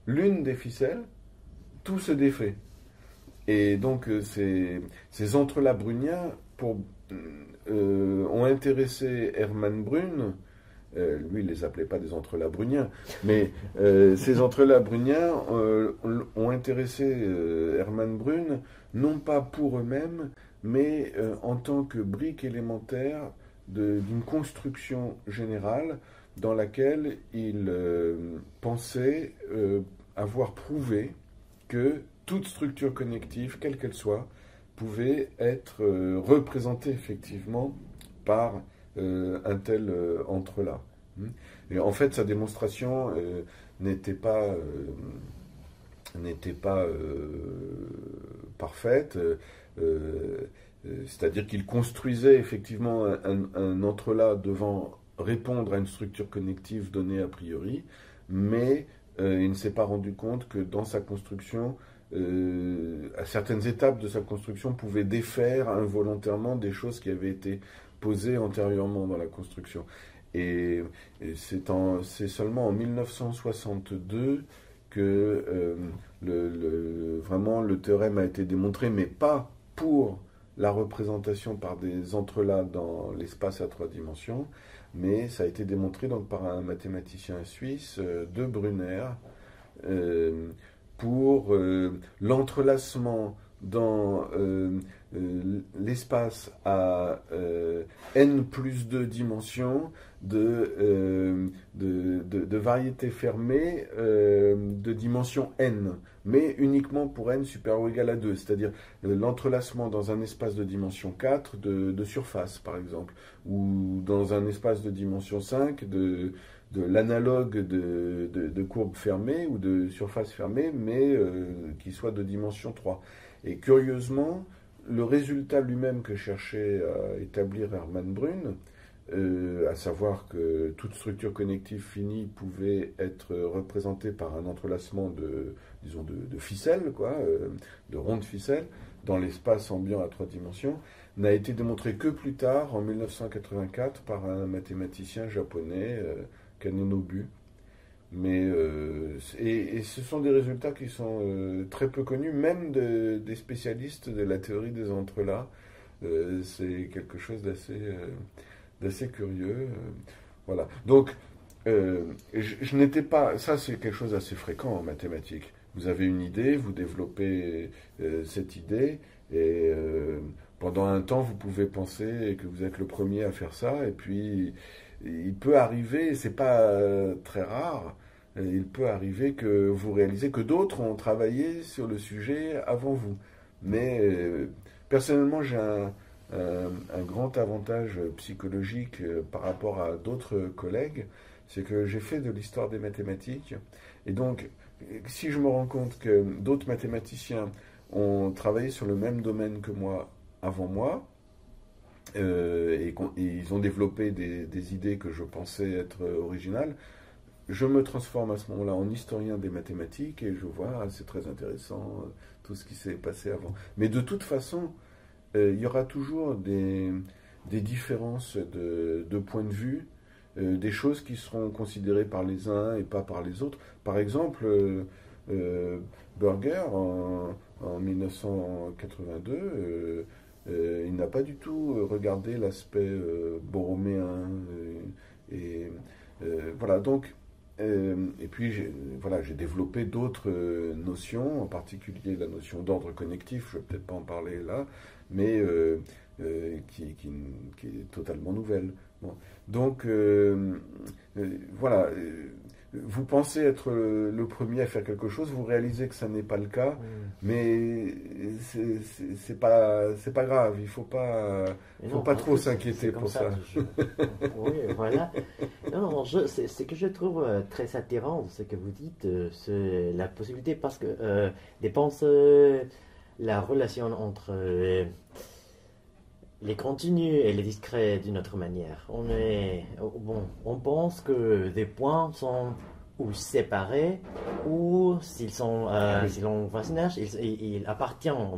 l'une des ficelles, tout se défait. Et donc ces entrelacs bruniens ont intéressé Hermann Brunn. Lui, il ne les appelait pas des entrelacs bruniens, mais ces entrelacs bruniens ont intéressé Hermann Brunn, non pas pour eux-mêmes, mais en tant que brique élémentaire d'une construction générale dans laquelle il pensait avoir prouvé que toute structure connective, quelle qu'elle soit, pouvait être représentée effectivement par un tel entrelac. Et en fait, sa démonstration n'était pas parfaite, c'est-à-dire qu'il construisait effectivement un entrelac devant répondre à une structure connective donnée a priori, mais il ne s'est pas rendu compte que dans sa construction, à certaines étapes de sa construction, pouvait défaire involontairement des choses qui avaient été posées antérieurement dans la construction. Et c'est seulement en 1962 que vraiment le théorème a été démontré, mais pas pour la représentation par des entrelacs dans l'espace à 3 dimensions, mais ça a été démontré donc par un mathématicien suisse, De Bruijn, pour l'entrelacement dans l'espace à n+2 dimensions de variétés fermées de dimension n, mais uniquement pour n supérieur ou égal à 2, c'est-à-dire l'entrelacement dans un espace de dimension 4 de surface, par exemple, ou dans un espace de dimension 5 de l'analogue de courbes fermées ou de surfaces fermées, mais qui soit de dimension 3. Et curieusement, le résultat lui-même que cherchait à établir Hermann Brunn, à savoir que toute structure connective finie pouvait être représentée par un entrelacement de ficelles, quoi, de rondes ficelles, dans l'espace ambiant à 3 dimensions, n'a été démontré que plus tard, en 1984, par un mathématicien japonais, Kanenobu. Mais, et ce sont des résultats qui sont très peu connus, même des spécialistes de la théorie des entrelacs. C'est quelque chose d'assez curieux. Voilà. Donc, je n'étais pas... Ça, c'est quelque chose d'assez fréquent en mathématiques. Vous avez une idée, vous développez cette idée, et pendant un temps, vous pouvez penser que vous êtes le premier à faire ça, et puis... Il peut arriver, c'est pas très rare, il peut arriver que vous réalisez que d'autres ont travaillé sur le sujet avant vous. Mais personnellement, j'ai un grand avantage psychologique par rapport à d'autres collègues, c'est que j'ai fait de l'histoire des mathématiques. Et donc, si je me rends compte que d'autres mathématiciens ont travaillé sur le même domaine que moi avant moi, et ils ont développé des idées que je pensais être originales, je me transforme à ce moment-là en historien des mathématiques et je vois, ah, c'est très intéressant tout ce qui s'est passé avant. Mais de toute façon, il y aura toujours des différences de point de vue, des choses qui seront considérées par les uns et pas par les autres. Par exemple, Borges, en 1982, il n'a pas du tout regardé l'aspect borroméen. Voilà, donc, et puis j'ai développé d'autres notions, en particulier la notion d'ordre connectif, je ne vais peut-être pas en parler là, mais qui est totalement nouvelle. Bon. Donc, voilà, vous pensez être le premier à faire quelque chose, vous réalisez que ça n'est pas le cas, mais c'est pas grave, il faut pas trop s'inquiéter pour ça. Oui, voilà. Non, ce que je trouve très attirant, ce que vous dites, c'est la possibilité, parce que dépense la relation entre... les continus et les discrets d'une autre manière. On pense que des points sont ou séparés, ou s'ils sont en voisinage, ils appartiennent au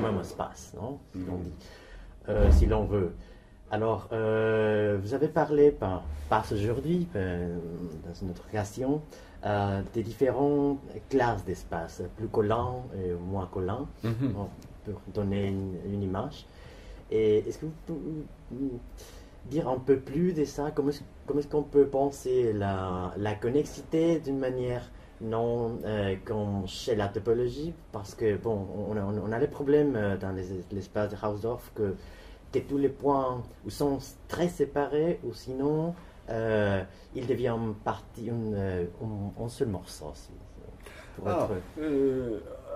même espace, non? Si l'on dit, si l'on veut. Alors, vous avez parlé, pas aujourd'hui, dans une autre occasion, des différentes classes d'espace, plus collants et moins collants, pour donner une image. Et est-ce que vous pouvez dire un peu plus de ça? Comment est-ce qu'on peut penser la connexité d'une manière non comme chez la topologie? Parce que, bon, on a les problèmes dans l'espace de Hausdorff que tous les points sont très séparés, ou sinon ils deviennent un seul morceau.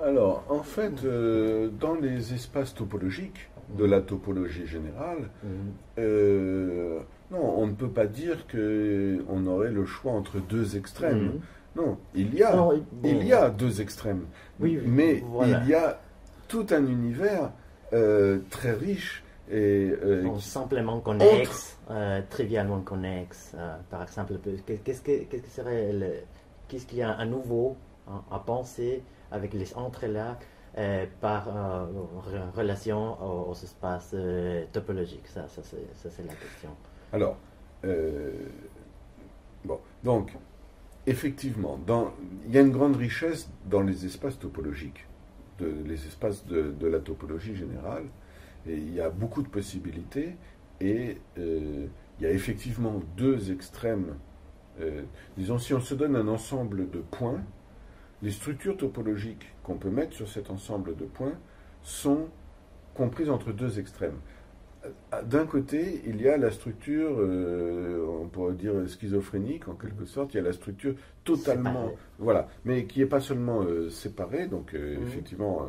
Alors, en fait, dans les espaces topologiques, de la topologie générale, non, on ne peut pas dire qu'on aurait le choix entre deux extrêmes. Non, il y a deux extrêmes. Oui, oui, mais voilà, il y a tout un univers très riche et... simplement connexe, trivialement connexe. Par exemple, qu'est-ce qu'il y a à nouveau à penser avec les entrelacs par relation aux espaces topologiques? Ça c'est la question. Alors, bon, donc, effectivement, il y a une grande richesse dans les espaces topologiques, les espaces de la topologie générale, et il y a beaucoup de possibilités, et il y a effectivement deux extrêmes. Disons, si on se donne un ensemble de points, les structures topologiques qu'on peut mettre sur cet ensemble de points sont comprises entre deux extrêmes. D'un côté, il y a la structure, on pourrait dire schizophrénique en quelque sorte, il y a la structure totalement... Séparée. Voilà, mais qui n'est pas seulement séparée, donc effectivement,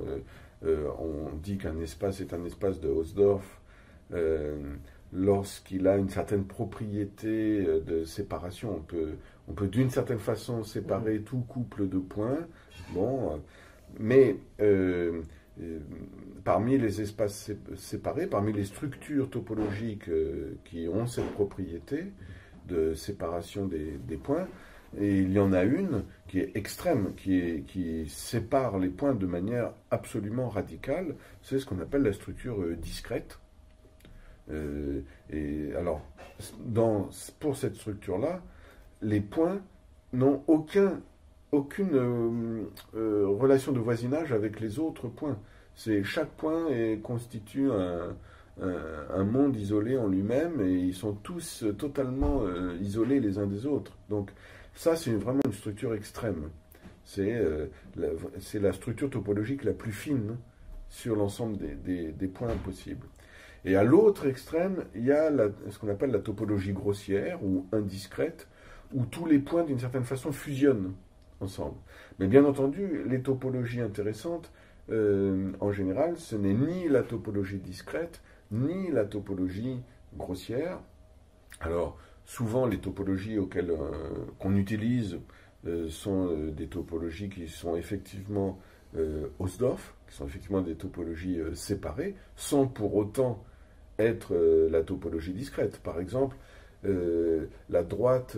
on dit qu'un espace est un espace de Hausdorff lorsqu'il a une certaine propriété de séparation. On peut d'une certaine façon séparer tout couple de points, bon, mais parmi les espaces séparés, parmi les structures topologiques qui ont cette propriété de séparation des points, et il y en a une qui est extrême, qui sépare les points de manière absolument radicale, c'est ce qu'on appelle la structure discrète. Et alors, pour cette structure-là, les points n'ont aucune relation de voisinage avec les autres points. Chaque point constitue un monde isolé en lui-même, et ils sont tous totalement isolés les uns des autres. Donc ça, c'est vraiment une structure extrême. C'est la structure topologique la plus fine sur l'ensemble des points possibles. Et à l'autre extrême, il y a ce qu'on appelle la topologie grossière ou indiscrète, où tous les points, d'une certaine façon, fusionnent ensemble. Mais bien entendu, les topologies intéressantes, en général, ce n'est ni la topologie discrète, ni la topologie grossière. Alors, souvent, les topologies qu'on utilise sont des topologies qui sont effectivement Hausdorff, qui sont effectivement des topologies séparées, sans pour autant être la topologie discrète. Par exemple, la droite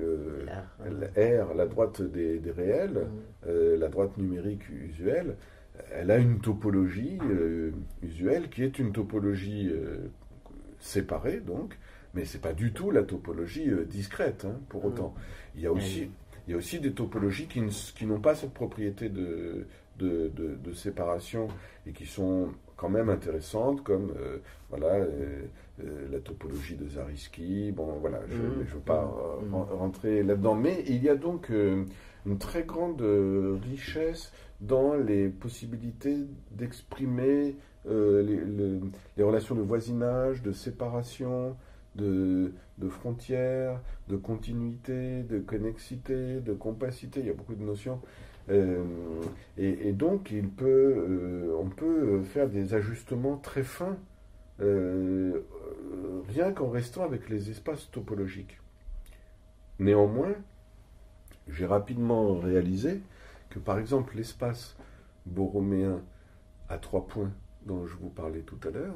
R, la droite des réels, la droite numérique usuelle, elle a une topologie usuelle qui est une topologie séparée, donc, mais ce n'est pas du tout la topologie discrète, hein, pour autant. Il y a aussi des topologies qui n'ont pas cette propriété de séparation et qui sont quand même intéressantes, comme voilà, la topologie de Zariski. Bon, voilà, je ne veux pas rentrer là-dedans. Mais il y a donc une très grande richesse dans les possibilités d'exprimer les relations de voisinage, de séparation, de frontières, de continuité, de connexité, de compacité, il y a beaucoup de notions. Et donc, on peut faire des ajustements très fins, rien qu'en restant avec les espaces topologiques. Néanmoins, j'ai rapidement réalisé que, par exemple, l'espace borroméen à 3 points dont je vous parlais tout à l'heure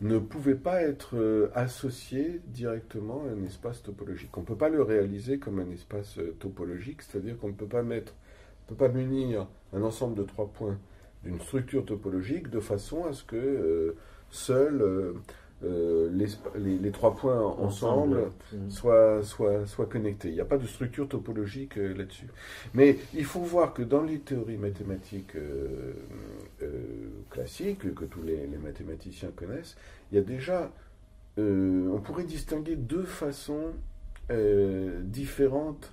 ne pouvait pas être associé directement à un espace topologique. On ne peut pas le réaliser comme un espace topologique, c'est-à-dire qu'on ne peut pas munir un ensemble de 3 points d'une structure topologique de façon à ce que les 3 points ensemble soient connectés. Il n'y a pas de structure topologique là-dessus. Mais il faut voir que dans les théories mathématiques classiques, que tous les mathématiciens connaissent, il y a déjà, on pourrait distinguer 2 façons différentes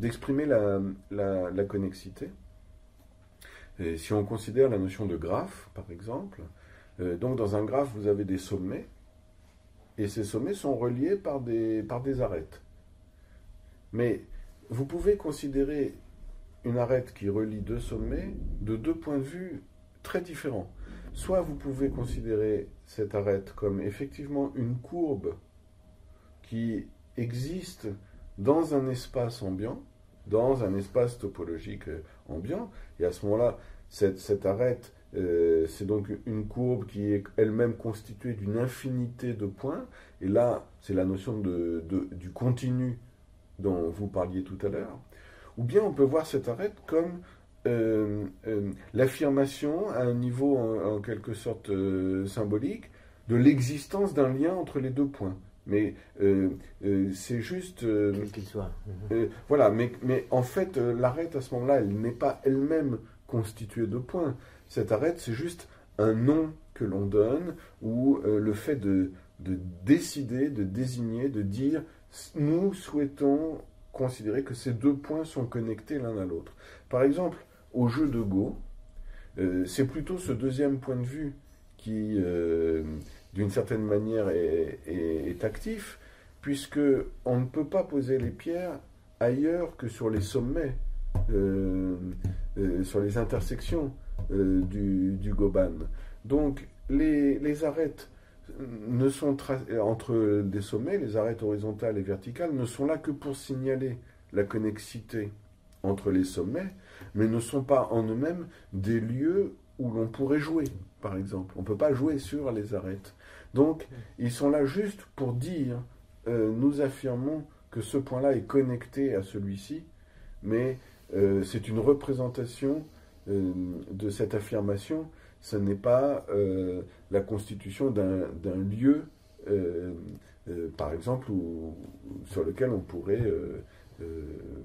d'exprimer la connexité. Et si on considère la notion de graphe, par exemple, donc dans un graphe, vous avez des sommets, et ces sommets sont reliés par des arêtes. Mais vous pouvez considérer une arête qui relie 2 sommets de 2 points de vue très différents. Soit vous pouvez considérer cette arête comme effectivement une courbe qui existe dans un espace ambiant, dans un espace topologique ambiant, et à ce moment-là, cette arête, c'est donc une courbe qui est elle-même constituée d'une infinité de points, et là, c'est la notion du continu dont vous parliez tout à l'heure, ou bien on peut voir cette arête comme l'affirmation à un niveau en quelque sorte symbolique de l'existence d'un lien entre les 2 points. Mais c'est juste... quel qu'il soit. Voilà, mais en fait, l'arête, à ce moment-là, elle n'est pas elle-même constituée de points. Cette arête, c'est juste un nom que l'on donne, ou le fait de décider, de désigner, de dire « nous souhaitons considérer que ces 2 points sont connectés l'un à l'autre ». Par exemple, au jeu de Go, c'est plutôt ce 2e point de vue qui... d'une certaine manière, est actif, puisque on ne peut pas poser les pierres ailleurs que sur les sommets, sur les intersections du Goban. Donc, les arêtes ne sont entre des sommets, les arêtes horizontales et verticales, ne sont là que pour signaler la connexité entre les sommets, mais ne sont pas en eux-mêmes des lieux où l'on pourrait jouer, par exemple. On ne peut pas jouer sur les arêtes. Donc, ils sont là juste pour dire, nous affirmons que ce point-là est connecté à celui-ci, mais c'est une représentation de cette affirmation, ce n'est pas la constitution d'un lieu, par exemple, sur lequel on pourrait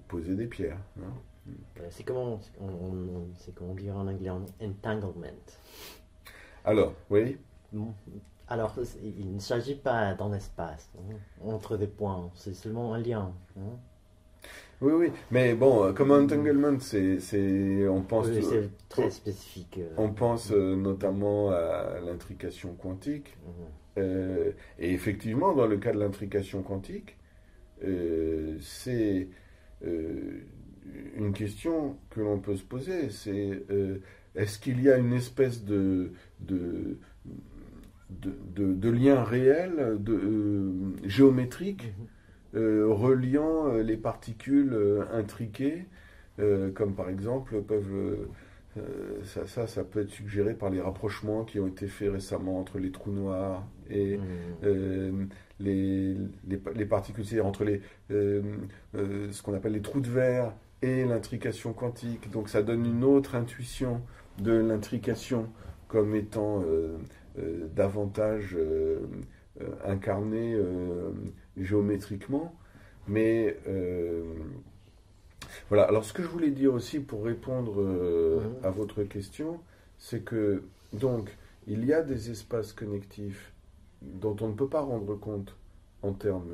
poser des pierres. Hein. C'est comment on dit en anglais, entanglement. Alors, oui. Alors, il ne s'agit pas d'un espace entre des points, c'est seulement un lien. Hein? Oui, oui, mais bon, comme entanglement, on pense... Oui, c'est très spécifique. On pense notamment à l'intrication quantique. Et effectivement, dans le cas de l'intrication quantique, c'est... une question que l'on peut se poser, c'est est-ce qu'il y a une espèce de lien réel, géométrique, reliant les particules intriquées, comme par exemple peuvent... ça peut être suggéré par les rapprochements qui ont été faits récemment entre les trous noirs et les particules, c'est-à-dire entre ce qu'on appelle les trous de verre et l'intrication quantique. Donc ça donne une autre intuition de l'intrication comme étant davantage incarnée géométriquement. Mais voilà. Alors ce que je voulais dire aussi pour répondre à votre question, c'est que donc il y a des espaces connectifs dont on ne peut pas rendre compte en termes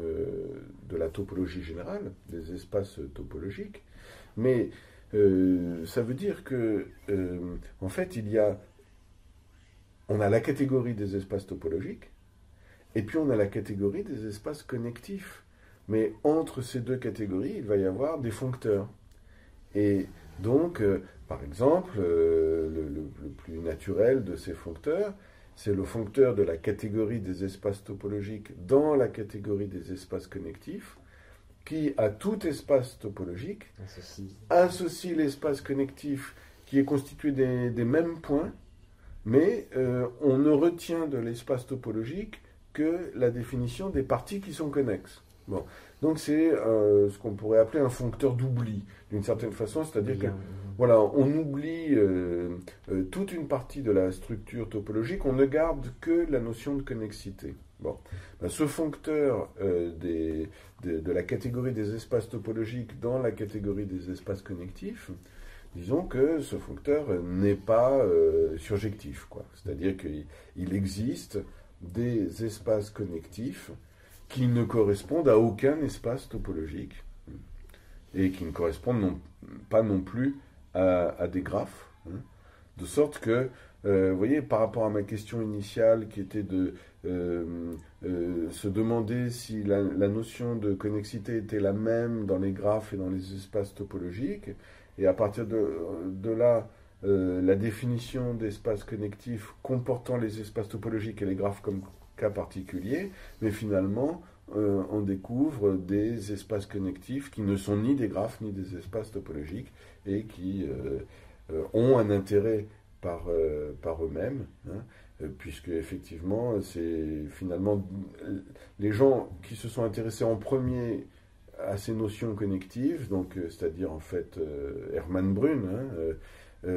de la topologie générale, des espaces topologiques, mais ça veut dire que en fait il y a on a la catégorie des espaces topologiques, et puis on a la catégorie des espaces connectifs. Mais entre ces deux catégories, il va y avoir des foncteurs. Et donc, par exemple, le plus naturel de ces foncteurs, c'est le foncteur de la catégorie des espaces topologiques dans la catégorie des espaces connectifs, qui, à tout espace topologique, associe l'espace connectif qui est constitué des mêmes points, mais on ne retient de l'espace topologique que la définition des parties qui sont connexes. Bon. Donc c'est ce qu'on pourrait appeler un foncteur d'oubli, d'une certaine façon, c'est-à-dire que voilà, on oublie toute une partie de la structure topologique, on ne garde que la notion de connexité. Bon. Ben, ce foncteur de la catégorie des espaces topologiques dans la catégorie des espaces connectifs, disons que ce foncteur n'est pas surjectif, quoi. C'est-à-dire qu'il existe des espaces connectifs qui ne correspondent à aucun espace topologique et qui ne correspondent pas non plus à des graphes. Hein, de sorte que, vous voyez, par rapport à ma question initiale qui était de se demander si la notion de connexité était la même dans les graphes et dans les espaces topologiques, et à partir de là, la définition d'espaces connectifs comportant les espaces topologiques et les graphes comme cas particulier, mais finalement, on découvre des espaces connectifs qui ne sont ni des graphes ni des espaces topologiques et qui ont un intérêt par eux-mêmes, hein, puisque effectivement, c'est finalement les gens qui se sont intéressés en premier à ces notions connectives, donc c'est-à-dire en fait Hermann Brunn, hein,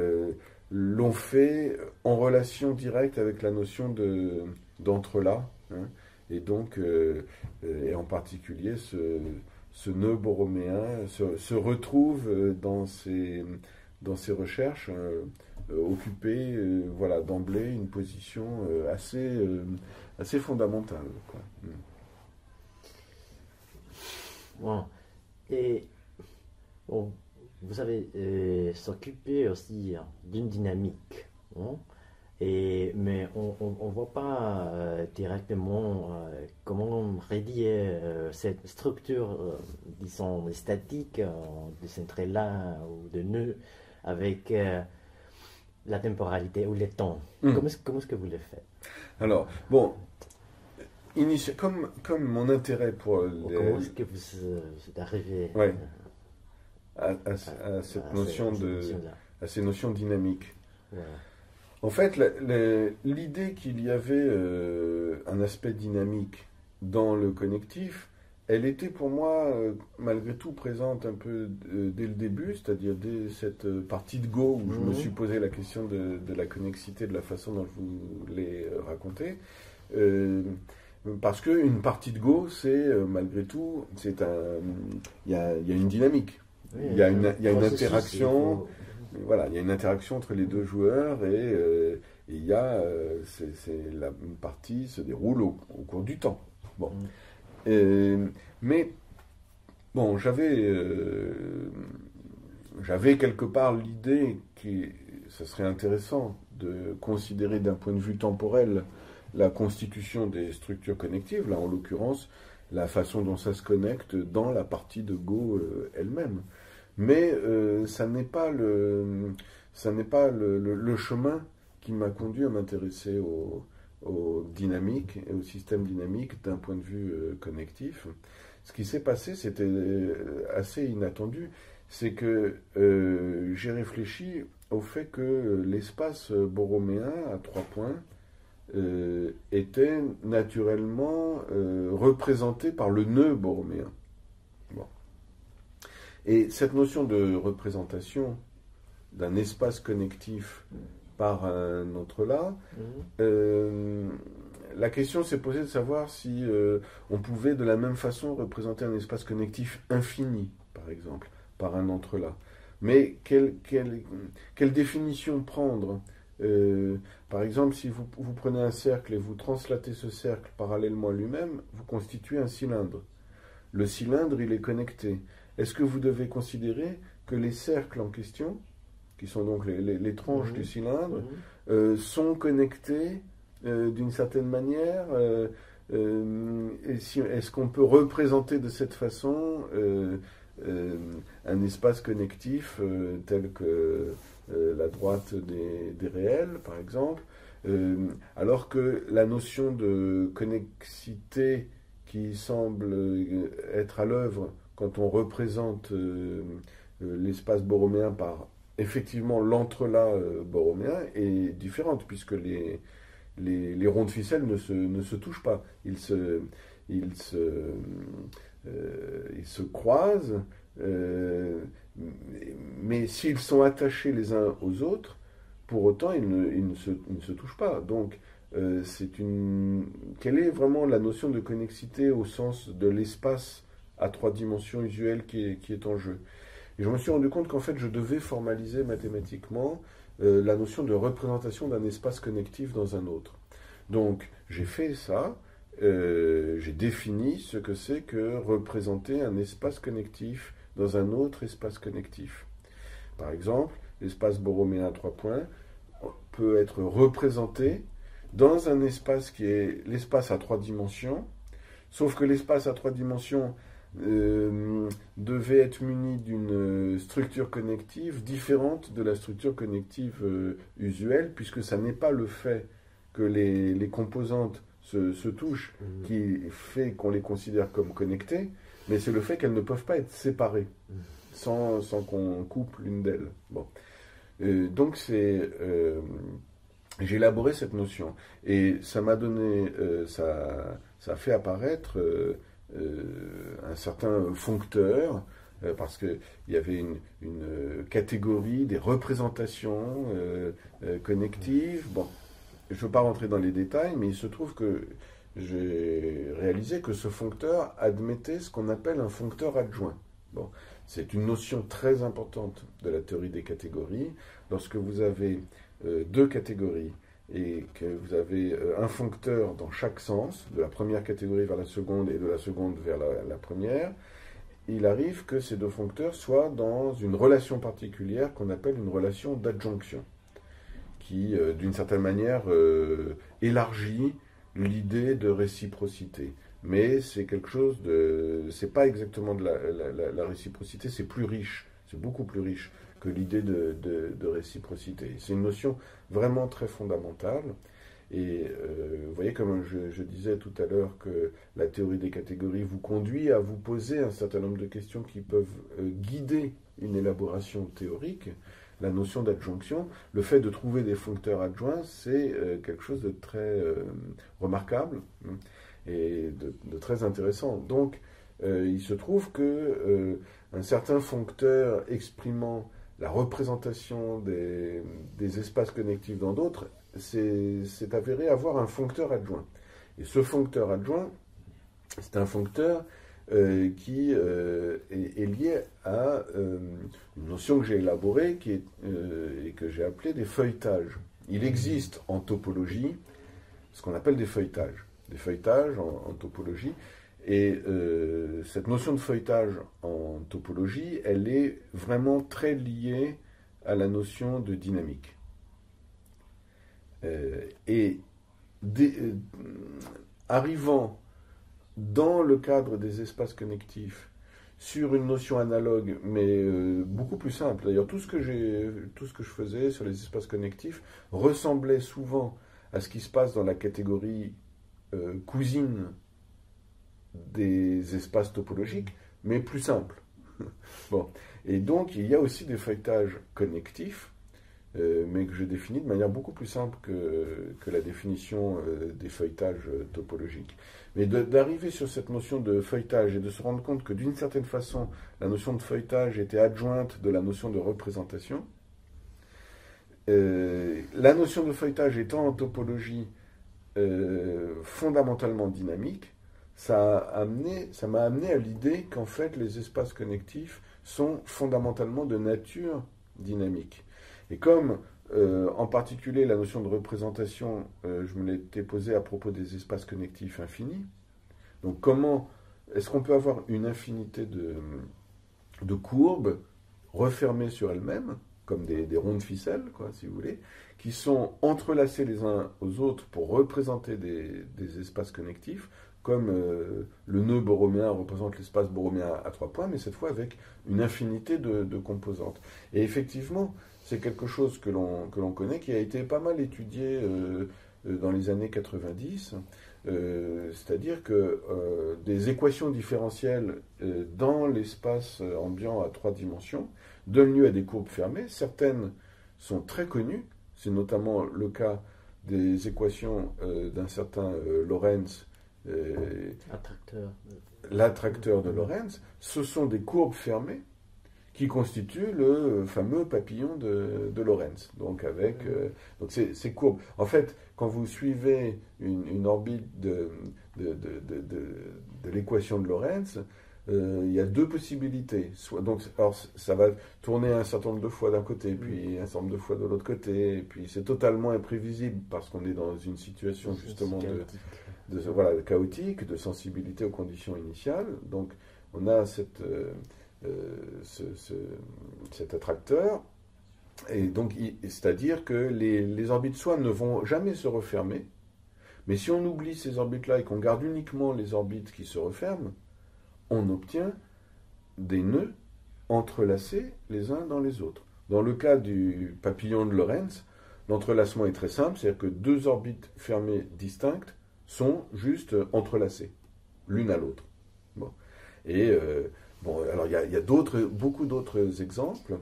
l'ont fait en relation directe avec la notion d'entrelacs, hein, et donc et en particulier ce nœud borroméen se retrouve dans ces recherches occupées voilà, d'emblée une position assez fondamentale, quoi. Bon. Et bon, vous savez, s'occuper aussi d'une dynamique, hein? Mais on ne voit pas directement comment rédiger cette structure, disons, statique, de cet entrelac ou de nœud, avec la temporalité ou le temps. Mmh. Comment est-ce que vous le faites? Alors, bon, comme mon intérêt pour... Comment est-ce que vous êtes arrivé, ouais, à ces notions dynamiques? Ouais. En fait, l'idée qu'il y avait un aspect dynamique dans le connectif, elle était pour moi, malgré tout, présente un peu dès le début, c'est-à-dire dès cette partie de Go, où je me suis posé la question de la connexité, de la façon dont je vous l'ai raconté, parce qu'une partie de Go, c'est malgré tout, il y a une dynamique, il y a une interaction... Voilà, il y a une interaction entre les deux joueurs et il y a une partie se déroule au cours du temps. Bon, mais bon, j'avais quelque part l'idée que ce serait intéressant de considérer d'un point de vue temporel la constitution des structures connectives. Là, en l'occurrence, la façon dont ça se connecte dans la partie de Go elle-même. Mais ça n'est pas le chemin qui m'a conduit à m'intéresser aux dynamiques et au système dynamique d'un point de vue connectif. Ce qui s'est passé, c'était assez inattendu, c'est que j'ai réfléchi au fait que l'espace borroméen à 3 points était naturellement représenté par le nœud borroméen. Bon. Et cette notion de représentation d'un espace connectif par un entrelac, la question s'est posée de savoir si on pouvait de la même façon représenter un espace connectif infini, par exemple, par un entrelac. Mais quelle définition prendre? Par exemple, si vous prenez un cercle et vous translatez ce cercle parallèlement à lui-même, vous constituez un cylindre. Le cylindre, il est connecté. Est-ce que vous devez considérer que les cercles en question qui sont donc les tranches du cylindre, sont connectées d'une certaine manière. Est-ce qu'on peut représenter de cette façon un espace connectif tel que la droite des réels, par exemple, alors que la notion de connexité qui semble être à l'œuvre quand on représente l'espace borroméen par effectivement l'entrelac borroméen est différente, puisque les ronds de ficelle ne se touchent pas, ils se croisent, mais s'ils sont attachés les uns aux autres, pour autant ils ne se touchent pas. Donc quelle est vraiment la notion de connexité au sens de l'espace à trois dimensions usuel qui est en jeu? Et je me suis rendu compte qu'en fait je devais formaliser mathématiquement la notion de représentation d'un espace connectif dans un autre. Donc j'ai fait ça, j'ai défini ce que c'est que représenter un espace connectif dans un autre espace connectif. Par exemple, l'espace borroméen à trois points peut être représenté dans un espace qui est l'espace à trois dimensions, sauf que l'espace à trois dimensions devait être muni d'une structure connective différente de la structure connective usuelle, puisque ça n'est pas le fait que les composantes se touchent qui fait qu'on les considère comme connectées, mais c'est le fait qu'elles ne peuvent pas être séparées sans qu'on coupe l'une d'elles. Bon. Donc j'ai élaboré cette notion et ça m'a donné, ça a fait apparaître un certain foncteur, parce qu'il y avait une catégorie des représentations connectives. Bon, je ne veux pas rentrer dans les détails, mais il se trouve que j'ai réalisé que ce foncteur admettait ce qu'on appelle un foncteur adjoint. Bon, c'est une notion très importante de la théorie des catégories. Lorsque vous avez deux catégories, et que vous avez un foncteur dans chaque sens, de la première catégorie vers la seconde et de la seconde vers la première, il arrive que ces deux foncteurs soient dans une relation particulière qu'on appelle une relation d'adjonction, qui, d'une certaine manière, élargit l'idée de réciprocité. Mais c'est quelque chose de... c'est pas exactement de la réciprocité, c'est plus riche, c'est beaucoup plus riche que l'idée de réciprocité. C'est une notion vraiment très fondamentale. Et vous voyez, comme je disais tout à l'heure, que la théorie des catégories vous conduit à vous poser un certain nombre de questions qui peuvent guider une élaboration théorique. La notion d'adjonction, le fait de trouver des foncteurs adjoints, c'est quelque chose de très remarquable et de très intéressant. Donc, il se trouve que un certain foncteur exprimant la représentation des espaces connectifs dans d'autres, c'est avéré avoir un foncteur adjoint. Et ce foncteur adjoint, c'est un foncteur qui est lié à une notion que j'ai élaborée et que j'ai appelée des feuilletages. Il existe en topologie ce qu'on appelle des feuilletages en topologie. Et cette notion de feuilletage en topologie, elle est vraiment très liée à la notion de dynamique. Arrivant dans le cadre des espaces connectifs sur une notion analogue, mais beaucoup plus simple. D'ailleurs, tout ce que je faisais sur les espaces connectifs ressemblait souvent à ce qui se passe dans la catégorie cousine des espaces topologiques, mais plus simples. Bon. Et donc, il y a aussi des feuilletages connectifs, mais que je définis de manière beaucoup plus simple que la définition des feuilletages topologiques. Mais d'arriver sur cette notion de feuilletage et de se rendre compte que, d'une certaine façon, la notion de feuilletage était adjointe de la notion de représentation, la notion de feuilletage étant en topologie fondamentalement dynamique, ça m'a amené à l'idée qu'en fait, les espaces connectifs sont fondamentalement de nature dynamique. Et comme, en particulier, la notion de représentation, je me l'étais posée à propos des espaces connectifs infinis, donc comment est-ce qu'on peut avoir une infinité de courbes refermées sur elles-mêmes, comme des ronds de ficelle, quoi, si vous voulez, qui sont entrelacés les uns aux autres pour représenter des espaces connectifs, comme le nœud borroméen représente l'espace borroméen à 3 points, mais cette fois avec une infinité de composantes. Et effectivement, c'est quelque chose que l'on connaît, qui a été pas mal étudié dans les années 90, c'est-à-dire que des équations différentielles dans l'espace ambiant à 3 dimensions donnent lieu à des courbes fermées. Certaines sont très connues, c'est notamment le cas des équations d'un certain Lorentz, l'attracteur de Lorentz. Ce sont des courbes fermées qui constituent le fameux papillon de Lorentz. Donc avec donc ces courbes. En fait, quand vous suivez une orbite de l'équation de Lorentz, il y a 2 possibilités. Alors ça va tourner un certain nombre de fois d'un côté, puis un certain nombre de fois de l'autre côté, et puis c'est totalement imprévisible parce qu'on est dans une situation justement chaotique, de sensibilité aux conditions initiales. Donc on a cet attracteur, et donc c'est-à-dire que les orbites soi ne vont jamais se refermer, mais si on oublie ces orbites-là et qu'on garde uniquement les orbites qui se referment, on obtient des nœuds entrelacés les uns dans les autres. Dans le cas du papillon de Lorentz, l'entrelacement est très simple, c'est-à-dire que 2 orbites fermées distinctes sont juste entrelacées, l'une à l'autre. Bon. Et alors il y a beaucoup d'autres exemples,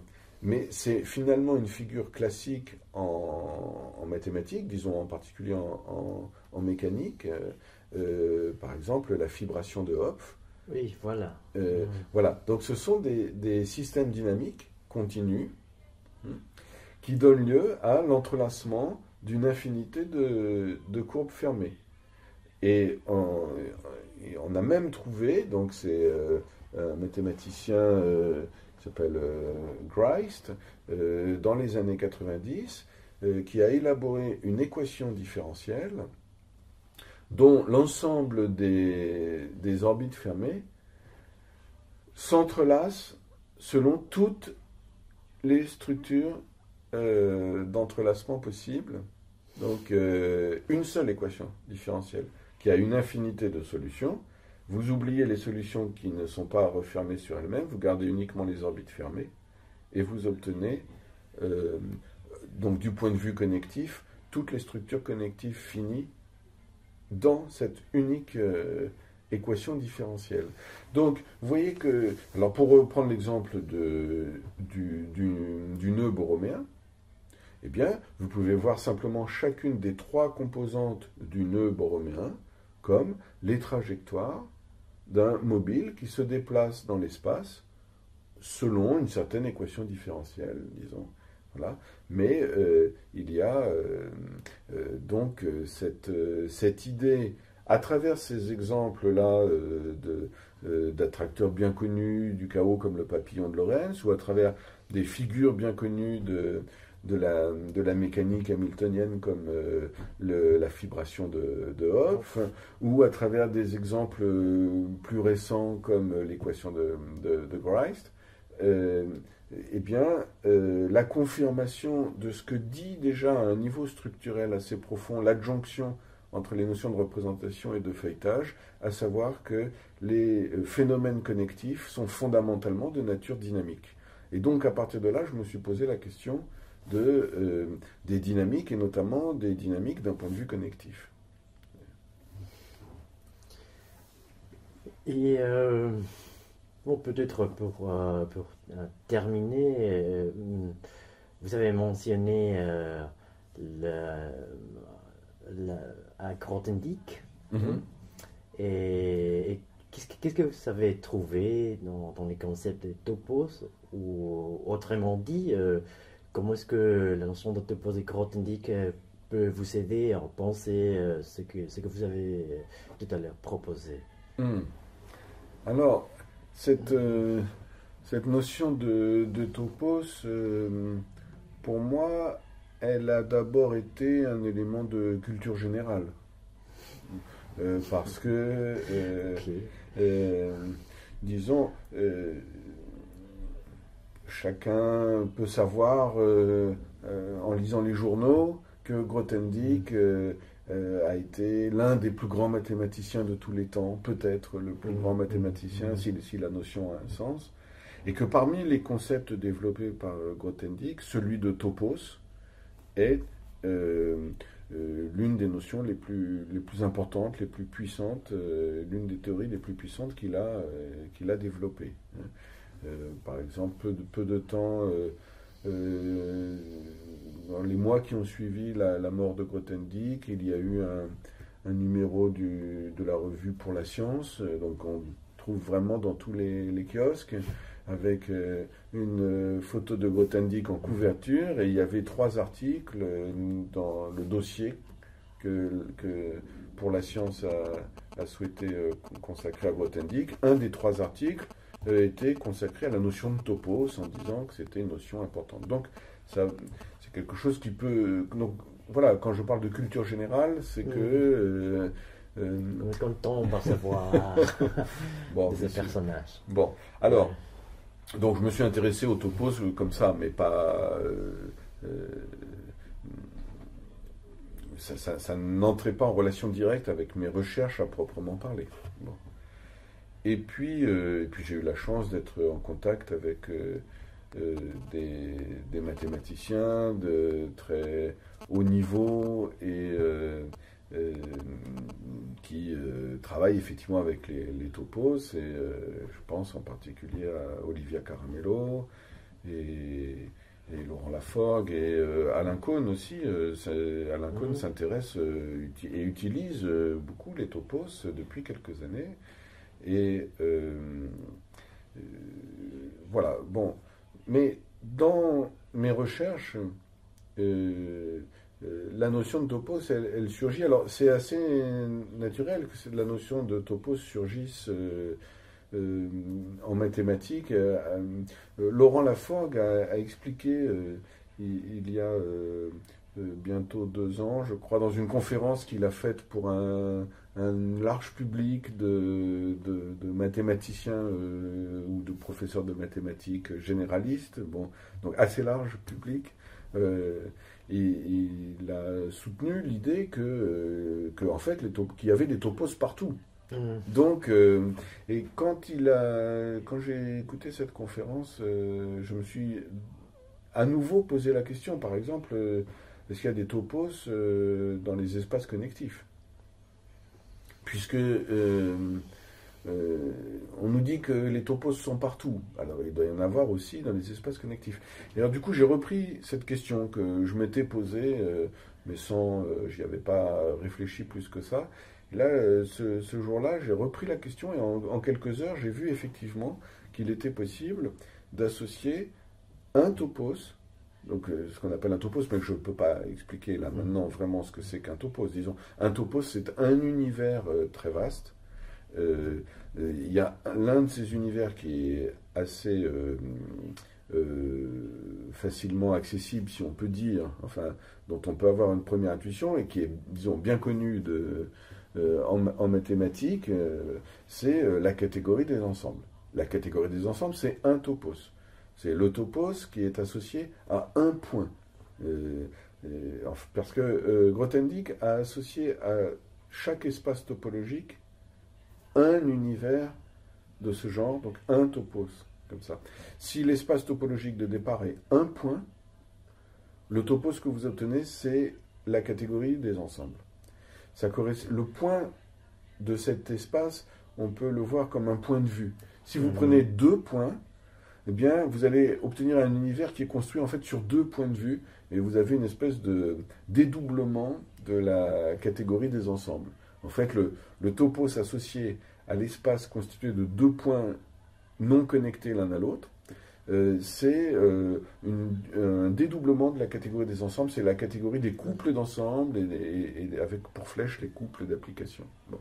mais c'est finalement une figure classique en mathématiques, disons en particulier en mécanique, par exemple la fibration de Hopf. Oui, voilà. Voilà. Donc ce sont des systèmes dynamiques continus qui donnent lieu à l'entrelacement d'une infinité de courbes fermées. Et on a même trouvé, donc c'est un mathématicien qui s'appelle Greist, dans les années 90, qui a élaboré une équation différentielle dont l'ensemble des orbites fermées s'entrelacent selon toutes les structures d'entrelacement possibles. Donc une seule équation différentielle qui a une infinité de solutions. Vous oubliez les solutions qui ne sont pas refermées sur elles-mêmes, vous gardez uniquement les orbites fermées, et vous obtenez, donc du point de vue connectif, toutes les structures connectives finies dans cette unique équation différentielle. Donc, vous voyez que... Alors, pour reprendre l'exemple du nœud borroméen, eh bien, vous pouvez voir simplement chacune des 3 composantes du nœud borroméen comme les trajectoires d'un mobile qui se déplace dans l'espace selon une certaine équation différentielle, disons. Voilà. Mais il y a donc cette idée, à travers ces exemples-là d'attracteurs bien connus du chaos comme le papillon de Lorentz, ou à travers des figures bien connues de la mécanique hamiltonienne comme la fibration de Hopf, ou à travers des exemples plus récents comme l'équation de Greist, eh bien, la confirmation de ce que dit déjà à un niveau structurel assez profond l'adjonction entre les notions de représentation et de feuilletage, à savoir que les phénomènes connectifs sont fondamentalement de nature dynamique. Et donc, à partir de là, je me suis posé la question des dynamiques, et notamment des dynamiques d'un point de vue connectif. Et bon, peut-être pour terminer, vous avez mentionné un Grothendieck. Et qu'est-ce que vous avez trouvé dans les concepts de topos, ou autrement dit, comment est-ce que la notion de topos et Grothendieck peut vous aider à penser ce que vous avez tout à l'heure proposé? Alors, cette notion de topos, pour moi, elle a d'abord été un élément de culture générale. Parce que, disons... Chacun peut savoir, en lisant les journaux, que Grothendieck a été l'un des plus grands mathématiciens de tous les temps, peut-être le plus grand mathématicien, si la notion a un sens, et que parmi les concepts développés par Grothendieck, celui de topos est l'une des notions les plus importantes, les plus puissantes, l'une des théories les plus puissantes qu'il a développées. Par exemple, peu de temps, dans les mois qui ont suivi la mort de Grothendieck, il y a eu un numéro de la revue Pour la Science, donc on trouve vraiment dans tous les kiosques, avec une photo de Grothendieck en couverture, et il y avait 3 articles dans le dossier que Pour la Science a souhaité consacrer à Grothendieck. Un des 3 articles était consacré à la notion de topos, en disant que c'était une notion importante. Donc, c'est quelque chose qui peut... Donc, voilà, quand je parle de culture générale, c'est que... Comme le temps, on va savoir des personnages. Bon, alors... Donc, je me suis intéressé aux topos comme ça, mais pas... ça n'entrait pas en relation directe avec mes recherches à proprement parler. Bon. Et puis j'ai eu la chance d'être en contact avec des mathématiciens de très haut niveau et qui travaillent effectivement avec les topos. Et je pense en particulier à Olivia Caramello et Laurent Laforgue et Alain Connes aussi. Alain Connes s'intéresse et utilise beaucoup les topos depuis quelques années. Et voilà, bon, mais dans mes recherches, la notion de topos, elle surgit. Alors, c'est assez naturel que la notion de topos surgisse en mathématiques. Laurent Laforgue a expliqué, il y a bientôt 2 ans, je crois, dans une conférence qu'il a faite pour un large public de mathématiciens ou de professeurs de mathématiques généralistes, bon, donc assez large public, il a soutenu l'idée que en fait, qu'il y avait des topos partout. Donc, et quand j'ai écouté cette conférence, je me suis à nouveau posé la question, par exemple, est-ce qu'il y a des topos dans les espaces connectifs ? Puisque on nous dit que les topos sont partout. Alors, il doit y en avoir aussi dans les espaces connectifs. Et alors, du coup, j'ai repris cette question que je m'étais posée, mais sans... j'y avais pas réfléchi plus que ça. Et là, ce jour-là, j'ai repris la question et en quelques heures, j'ai vu effectivement qu'il était possible d'associer un topos, donc ce qu'on appelle un topos, mais que je ne peux pas expliquer là maintenant vraiment ce que c'est qu'un topos. Disons, un topos, c'est un univers très vaste. Il y a l'un de ces univers qui est assez facilement accessible, si on peut dire, enfin, dont on peut avoir une première intuition et qui est, disons, bien connu en mathématiques, c'est la catégorie des ensembles. La catégorie des ensembles, c'est un topos. C'est le topos qui est associé à un point. Parce que Grothendieck a associé à chaque espace topologique un univers de ce genre, donc un topos, comme ça. Si l'espace topologique de départ est un point, le topos que vous obtenez, c'est la catégorie des ensembles. Le point de cet espace, on peut le voir comme un point de vue. Si vous prenez 2 points, eh bien, vous allez obtenir un univers qui est construit en fait sur 2 points de vue, et vous avez une espèce de dédoublement de la catégorie des ensembles. En fait, le topos associé à l'espace constitué de 2 points non connectés l'un à l'autre, c'est un dédoublement de la catégorie des ensembles, c'est la catégorie des couples d'ensemble, et avec pour flèche les couples d'application. Bon.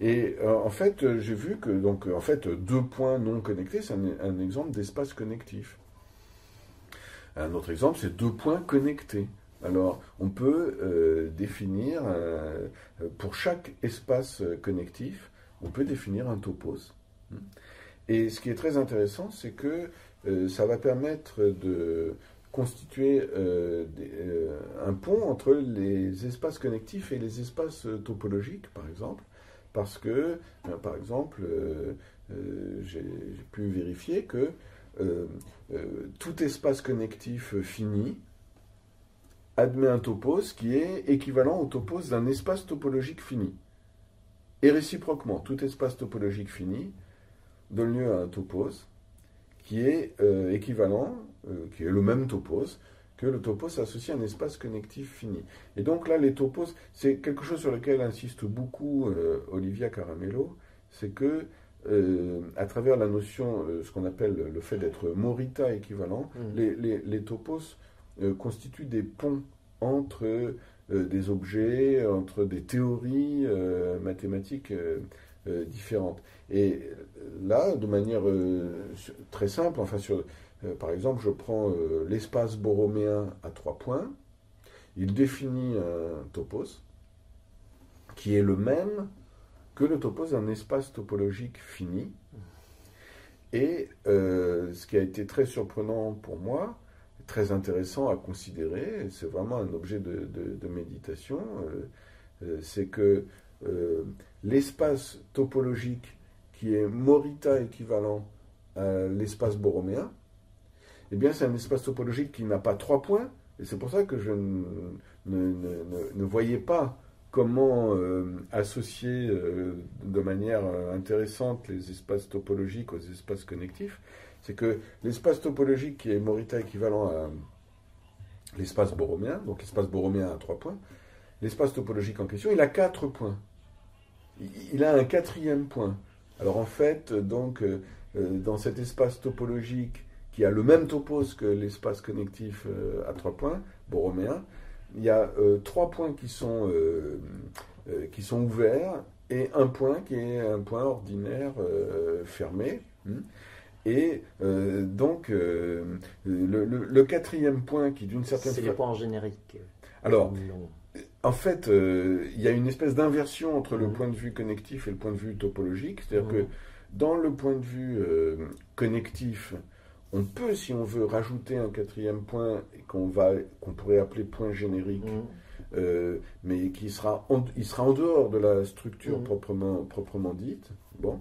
Et en fait, j'ai vu que donc, en fait, 2 points non connectés, c'est un exemple d'espace connectif. Un autre exemple, c'est 2 points connectés. Alors, on peut définir, pour chaque espace connectif, on peut définir un topos. Et ce qui est très intéressant, c'est que ça va permettre de constituer un pont entre les espaces connectifs et les espaces topologiques, par exemple, parce que, par exemple, j'ai pu vérifier que tout espace connectif fini admet un topos qui est équivalent au topos d'un espace topologique fini. Et réciproquement, tout espace topologique fini donne lieu à un topos qui est équivalent, qui est le même topos, que le topos associé à un espace connectif fini. Et donc là, les topos, c'est quelque chose sur lequel insiste beaucoup Olivia Caramello, c'est que, à travers la notion, ce qu'on appelle le fait d'être morita équivalent, les topos constituent des ponts entre des objets, entre des théories mathématiques différentes. Et là, de manière très simple, enfin sur, par exemple, je prends l'espace borroméen à 3 points, il définit un topos qui est le même que le topos d'un espace topologique fini. Et ce qui a été très surprenant pour moi, très intéressant à considérer, c'est vraiment un objet de méditation, c'est que l'espace topologique qui est morita équivalent à l'espace borroméen, eh bien c'est un espace topologique qui n'a pas 3 points, et c'est pour ça que je ne voyais pas comment associer de manière intéressante les espaces topologiques aux espaces connectifs. C'est que l'espace topologique qui est morita équivalent à l'espace borroméen, donc l'espace borroméen a 3 points, l'espace topologique en question, il a 4 points. Il a un 4e point. Alors en fait, donc, dans cet espace topologique qui a le même topos que l'espace connectif à 3 points, borroméen, il y a 3 points qui sont ouverts et un point qui est un point ordinaire fermé. Et donc, le 4e point qui, d'une certaine façon... C'est les points en générique. Alors, en fait, il y a une espèce d'inversion entre le point de vue connectif et le point de vue topologique. C'est-à-dire que dans le point de vue connectif, on peut, si on veut, rajouter un 4e point qu'on pourrait appeler point générique, mais qui sera en dehors de la structure proprement dite. Bon.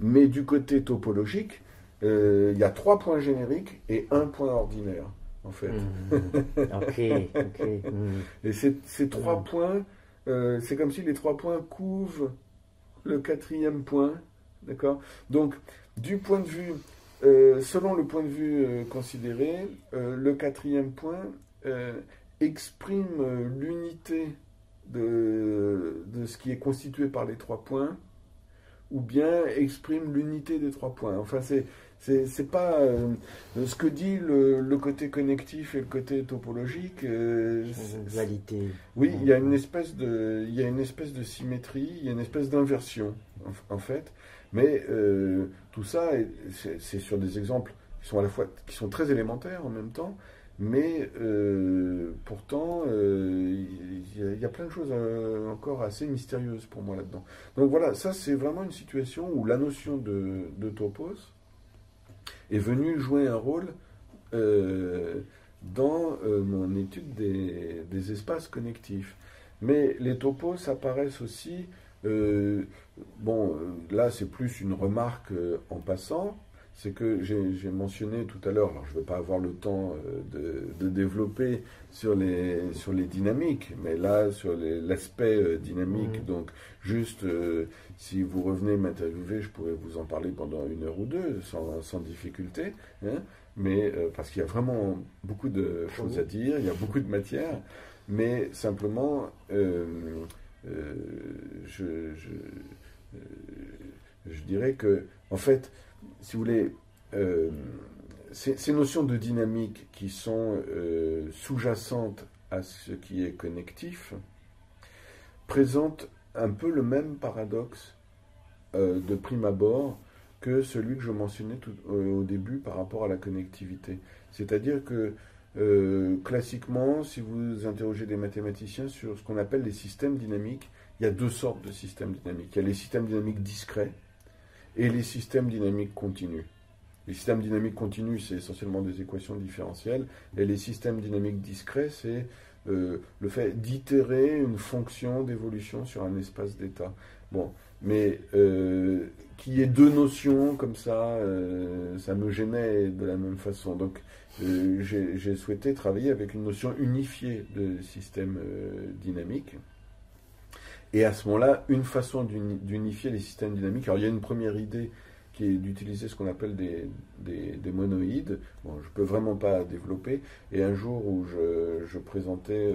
Mais du côté topologique, il y a 3 points génériques et 1 point ordinaire, en fait. Et ces 3 points, c'est comme si les 3 points couvrent le 4e point, d'accord? Donc, du point de vue, selon le point de vue considéré, le 4e point exprime l'unité de ce qui est constitué par les 3 points, ou bien exprime l'unité des 3 points. Enfin, c'est pas ce que dit le côté connectif et le côté topologique. Dualité. Oui, il y a une espèce de, symétrie, il y a une espèce d'inversion, en fait. Mais tout ça, c'est sur des exemples qui sont à la fois très élémentaires en même temps, mais pourtant, il y a plein de choses encore assez mystérieuses pour moi là-dedans. Donc voilà, ça c'est vraiment une situation où la notion de topos est venue jouer un rôle dans mon étude des espaces connectifs. Mais les topos apparaissent aussi, bon là c'est plus une remarque en passant, c'est que j'ai mentionné tout à l'heure, alors je ne vais pas avoir le temps de développer sur les dynamiques, mais là, sur l'aspect dynamique, donc juste, si vous revenez m'interviewer, je pourrais vous en parler pendant 1 heure ou 2, sans difficulté, hein, mais parce qu'il y a vraiment beaucoup de choses à dire, il y a beaucoup de matière, mais simplement, je dirais que, en fait, si vous voulez, ces notions de dynamique qui sont sous-jacentes à ce qui est connectif présentent un peu le même paradoxe de prime abord que celui que je mentionnais au début par rapport à la connectivité. C'est-à-dire que, classiquement, si vous interrogez des mathématiciens sur ce qu'on appelle les systèmes dynamiques, il y a 2 sortes de systèmes dynamiques. Il y a les systèmes dynamiques discrets et les systèmes dynamiques continus. Les systèmes dynamiques continus, c'est essentiellement des équations différentielles. Et les systèmes dynamiques discrets, c'est le fait d'itérer une fonction d'évolution sur un espace d'état. Bon, mais qu'il y ait deux notions comme ça, ça me gênait de la même façon. Donc, j'ai souhaité travailler avec une notion unifiée de système dynamique. Et à ce moment-là, une façon d'unifier les systèmes dynamiques. Alors, il y a une première idée qui est d'utiliser ce qu'on appelle des monoïdes. Bon, je ne peux vraiment pas développer. Et un jour où je présentais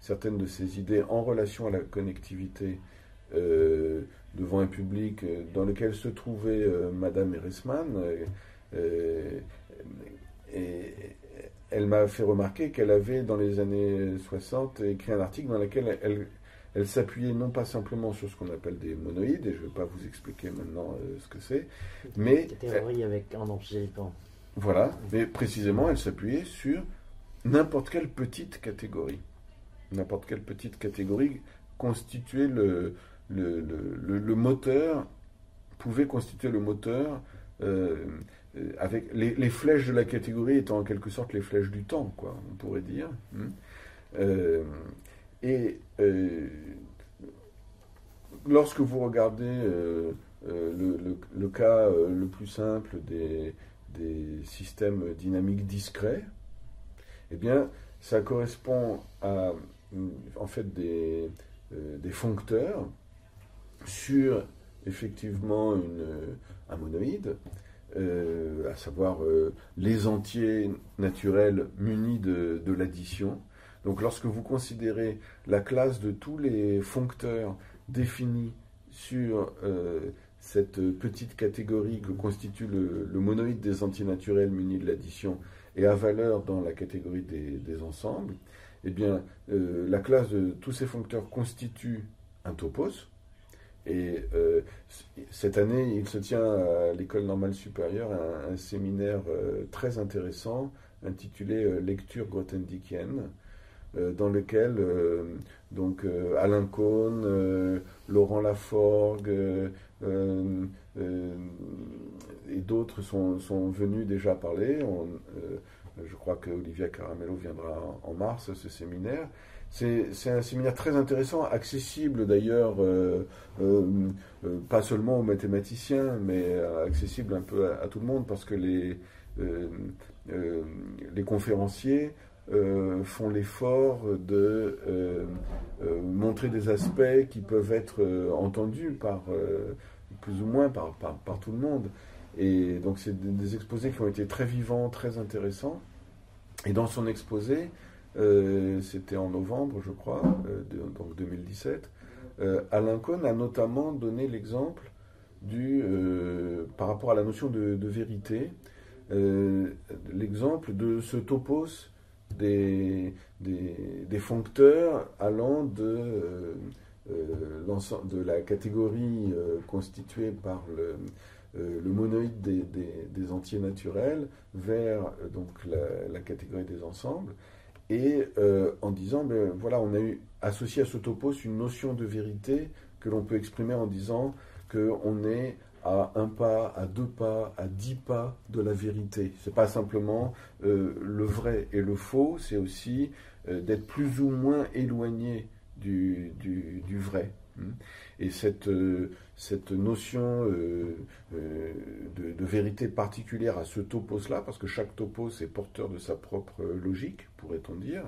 certaines de ces idées en relation à la connectivité devant un public dans lequel se trouvait Madame Erisman, et elle m'a fait remarquer qu'elle avait, dans les années 60, écrit un article dans lequel elle s'appuyait non pas simplement sur ce qu'on appelle des monoïdes, et je ne vais pas vous expliquer maintenant ce que c'est, mais... catégorie avec un observant. Voilà, mais précisément, elle s'appuyait sur n'importe quelle petite catégorie. N'importe quelle petite catégorie constituait le moteur, pouvait constituer le moteur... avec les flèches de la catégorie étant en quelque sorte les flèches du temps, quoi, on pourrait dire. Lorsque vous regardez le cas le plus simple des systèmes dynamiques discrets, eh bien, ça correspond à, en fait, des foncteurs sur, effectivement, un monoïde, à savoir les entiers naturels munis de l'addition. Donc lorsque vous considérez la classe de tous les foncteurs définis sur cette petite catégorie que constitue le monoïde des entiers naturels munis de l'addition et à valeur dans la catégorie des ensembles, eh bien la classe de tous ces foncteurs constitue un topos. Et cette année, il se tient à l'École normale supérieure un séminaire très intéressant intitulé « Lecture grothendiekienne », dans lequel Alain Connes, Laurent Laforgue et d'autres sont venus déjà parler. Je crois que Olivia Caramello viendra en mars à ce séminaire. C'est un séminaire très intéressant, accessible d'ailleurs, pas seulement aux mathématiciens, mais accessible un peu à tout le monde, parce que les conférenciers font l'effort de montrer des aspects qui peuvent être entendus par plus ou moins par tout le monde. Et donc c'est des exposés qui ont été très vivants, très intéressants. Et dans son exposé... c'était en novembre, je crois, donc 2017, Alain Connes a notamment donné l'exemple par rapport à la notion de vérité, l'exemple de ce topos des foncteurs allant l'ensemble de la catégorie constituée par le monoïde des entiers naturels vers donc la catégorie des ensembles. Et en disant, ben, voilà, on a associé à ce topos une notion de vérité que l'on peut exprimer en disant qu'on est à un pas, à deux pas, à 10 pas de la vérité. Ce n'est pas simplement le vrai et le faux, c'est aussi d'être plus ou moins éloigné du vrai. Et cette notion de vérité particulière à ce topos-là, parce que chaque topos est porteur de sa propre logique, pourrait-on dire,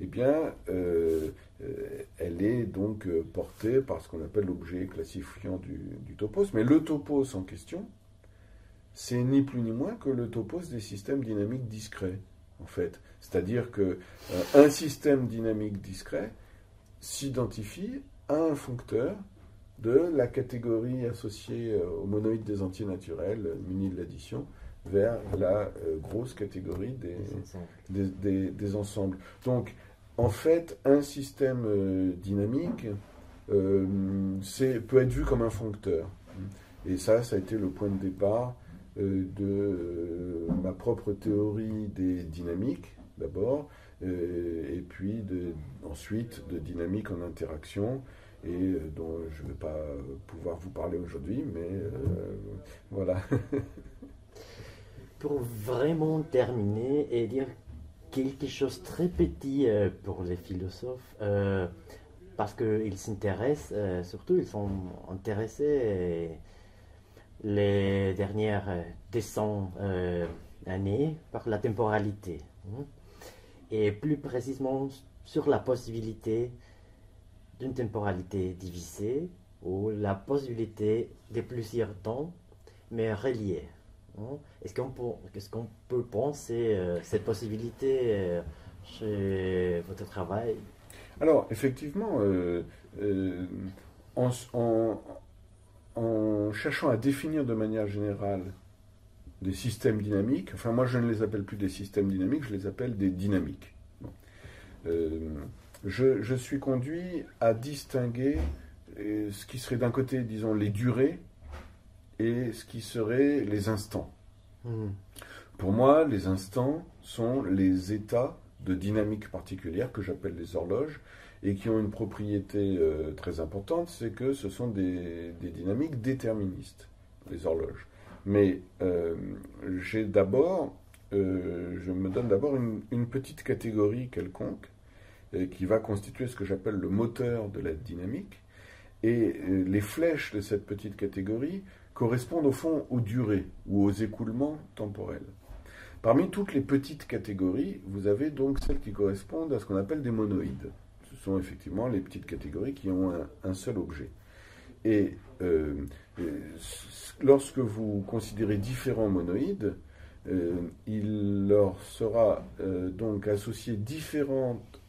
eh bien, elle est donc portée par ce qu'on appelle l'objet classifiant du topos. Mais le topos en question, c'est ni plus ni moins que le topos des systèmes dynamiques discrets, en fait. C'est-à-dire qu'un système dynamique discret s'identifie à un foncteur de la catégorie associée au monoïde des entiers naturels, muni de l'addition, vers la grosse catégorie des ensembles. Donc, en fait, un système dynamique peut être vu comme un foncteur. Et ça a été le point de départ de ma propre théorie des dynamiques, d'abord, et puis ensuite de dynamique en interaction, et dont je ne vais pas pouvoir vous parler aujourd'hui, mais voilà. pour vraiment terminer et dire quelque chose de très petit pour les philosophes, parce qu'ils s'intéressent, surtout ils sont intéressés les dernières 200 années par la temporalité, et plus précisément sur la possibilité d'une temporalité divisée ou la possibilité de plusieurs temps, mais reliés. Est-ce qu'on peut penser cette possibilité chez votre travail? Alors, effectivement, en cherchant à définir de manière générale des systèmes dynamiques, enfin moi je ne les appelle plus des systèmes dynamiques, je les appelle des dynamiques. Bon. Je suis conduit à distinguer ce qui serait d'un côté, disons, les durées, et ce qui serait les instants. Pour moi, les instants sont les états de dynamique particulière que j'appelle les horloges et qui ont une propriété très importante, c'est que ce sont des dynamiques déterministes, les horloges. Mais je me donne d'abord une petite catégorie quelconque qui va constituer ce que j'appelle le moteur de la dynamique, et les flèches de cette petite catégorie correspondent au fond aux durées ou aux écoulements temporels. Parmi toutes les petites catégories, vous avez donc celles qui correspondent à ce qu'on appelle des monoïdes. Ce sont effectivement les petites catégories qui ont un seul objet. Et lorsque vous considérez différents monoïdes, il leur sera donc associé différentes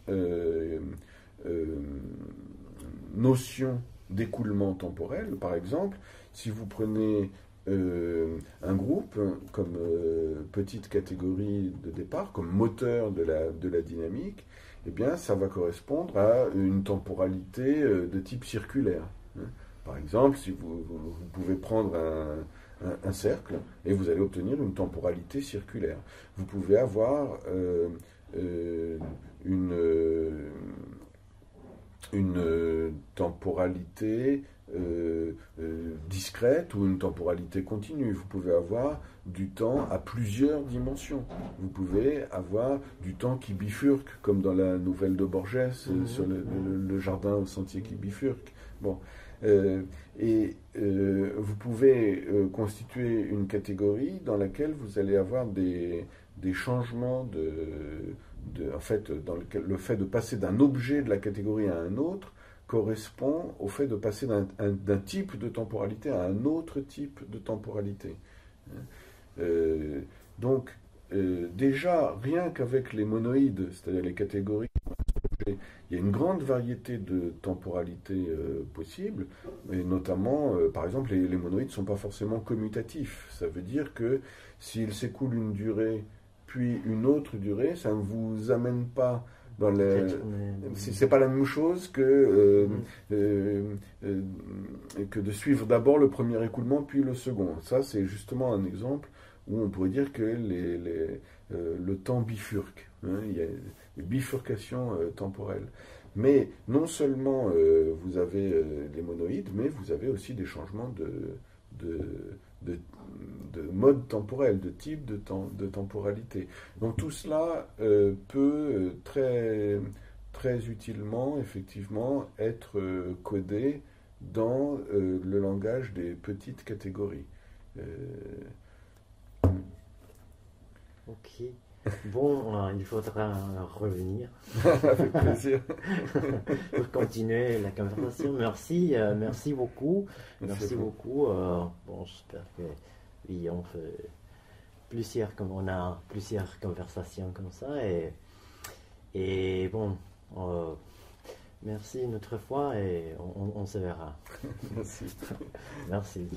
notions d'écoulement temporel. Par exemple, si vous prenez un groupe comme petite catégorie de départ, comme moteur de la dynamique, eh bien, ça va correspondre à une temporalité de type circulaire. Par exemple, si vous pouvez prendre un cercle et vous allez obtenir une temporalité circulaire. Vous pouvez avoir une temporalité discrète ou une temporalité continue. Vous pouvez avoir du temps à plusieurs dimensions. Vous pouvez avoir du temps qui bifurque, comme dans la nouvelle de Borges, sur le jardin au sentier qui bifurque. Bon. Vous pouvez constituer une catégorie dans laquelle vous allez avoir des changements en fait, dans lequel le fait de passer d'un objet de la catégorie à un autre correspond au fait de passer d'un type de temporalité à un autre type de temporalité. Déjà, rien qu'avec les monoïdes, c'est-à-dire les catégories, il y a une grande variété de temporalités possibles, et notamment, par exemple, les monoïdes ne sont pas forcément commutatifs. Ça veut dire que s'il s'écoule une durée, puis une autre durée, ça ne vous amène pas dans les... C'est pas la même chose que de suivre d'abord le premier écoulement, puis le second. Ça, c'est justement un exemple où on pourrait dire que le temps bifurque. Hein, il y a une bifurcation temporelle. Mais non seulement vous avez les monoïdes, mais vous avez aussi des changements de mode temporel, de type de temporalité. Donc tout cela peut très, très utilement, effectivement, être codé dans le langage des petites catégories. Ok. Bon, il faudra revenir. Avec plaisir. Pour continuer la conversation. Merci, merci beaucoup. Merci beaucoup. Bon, j'espère que oui, on fait plusieurs, comme on a plusieurs conversations comme ça. Et bon, merci une autre fois et on se verra. Merci. Merci.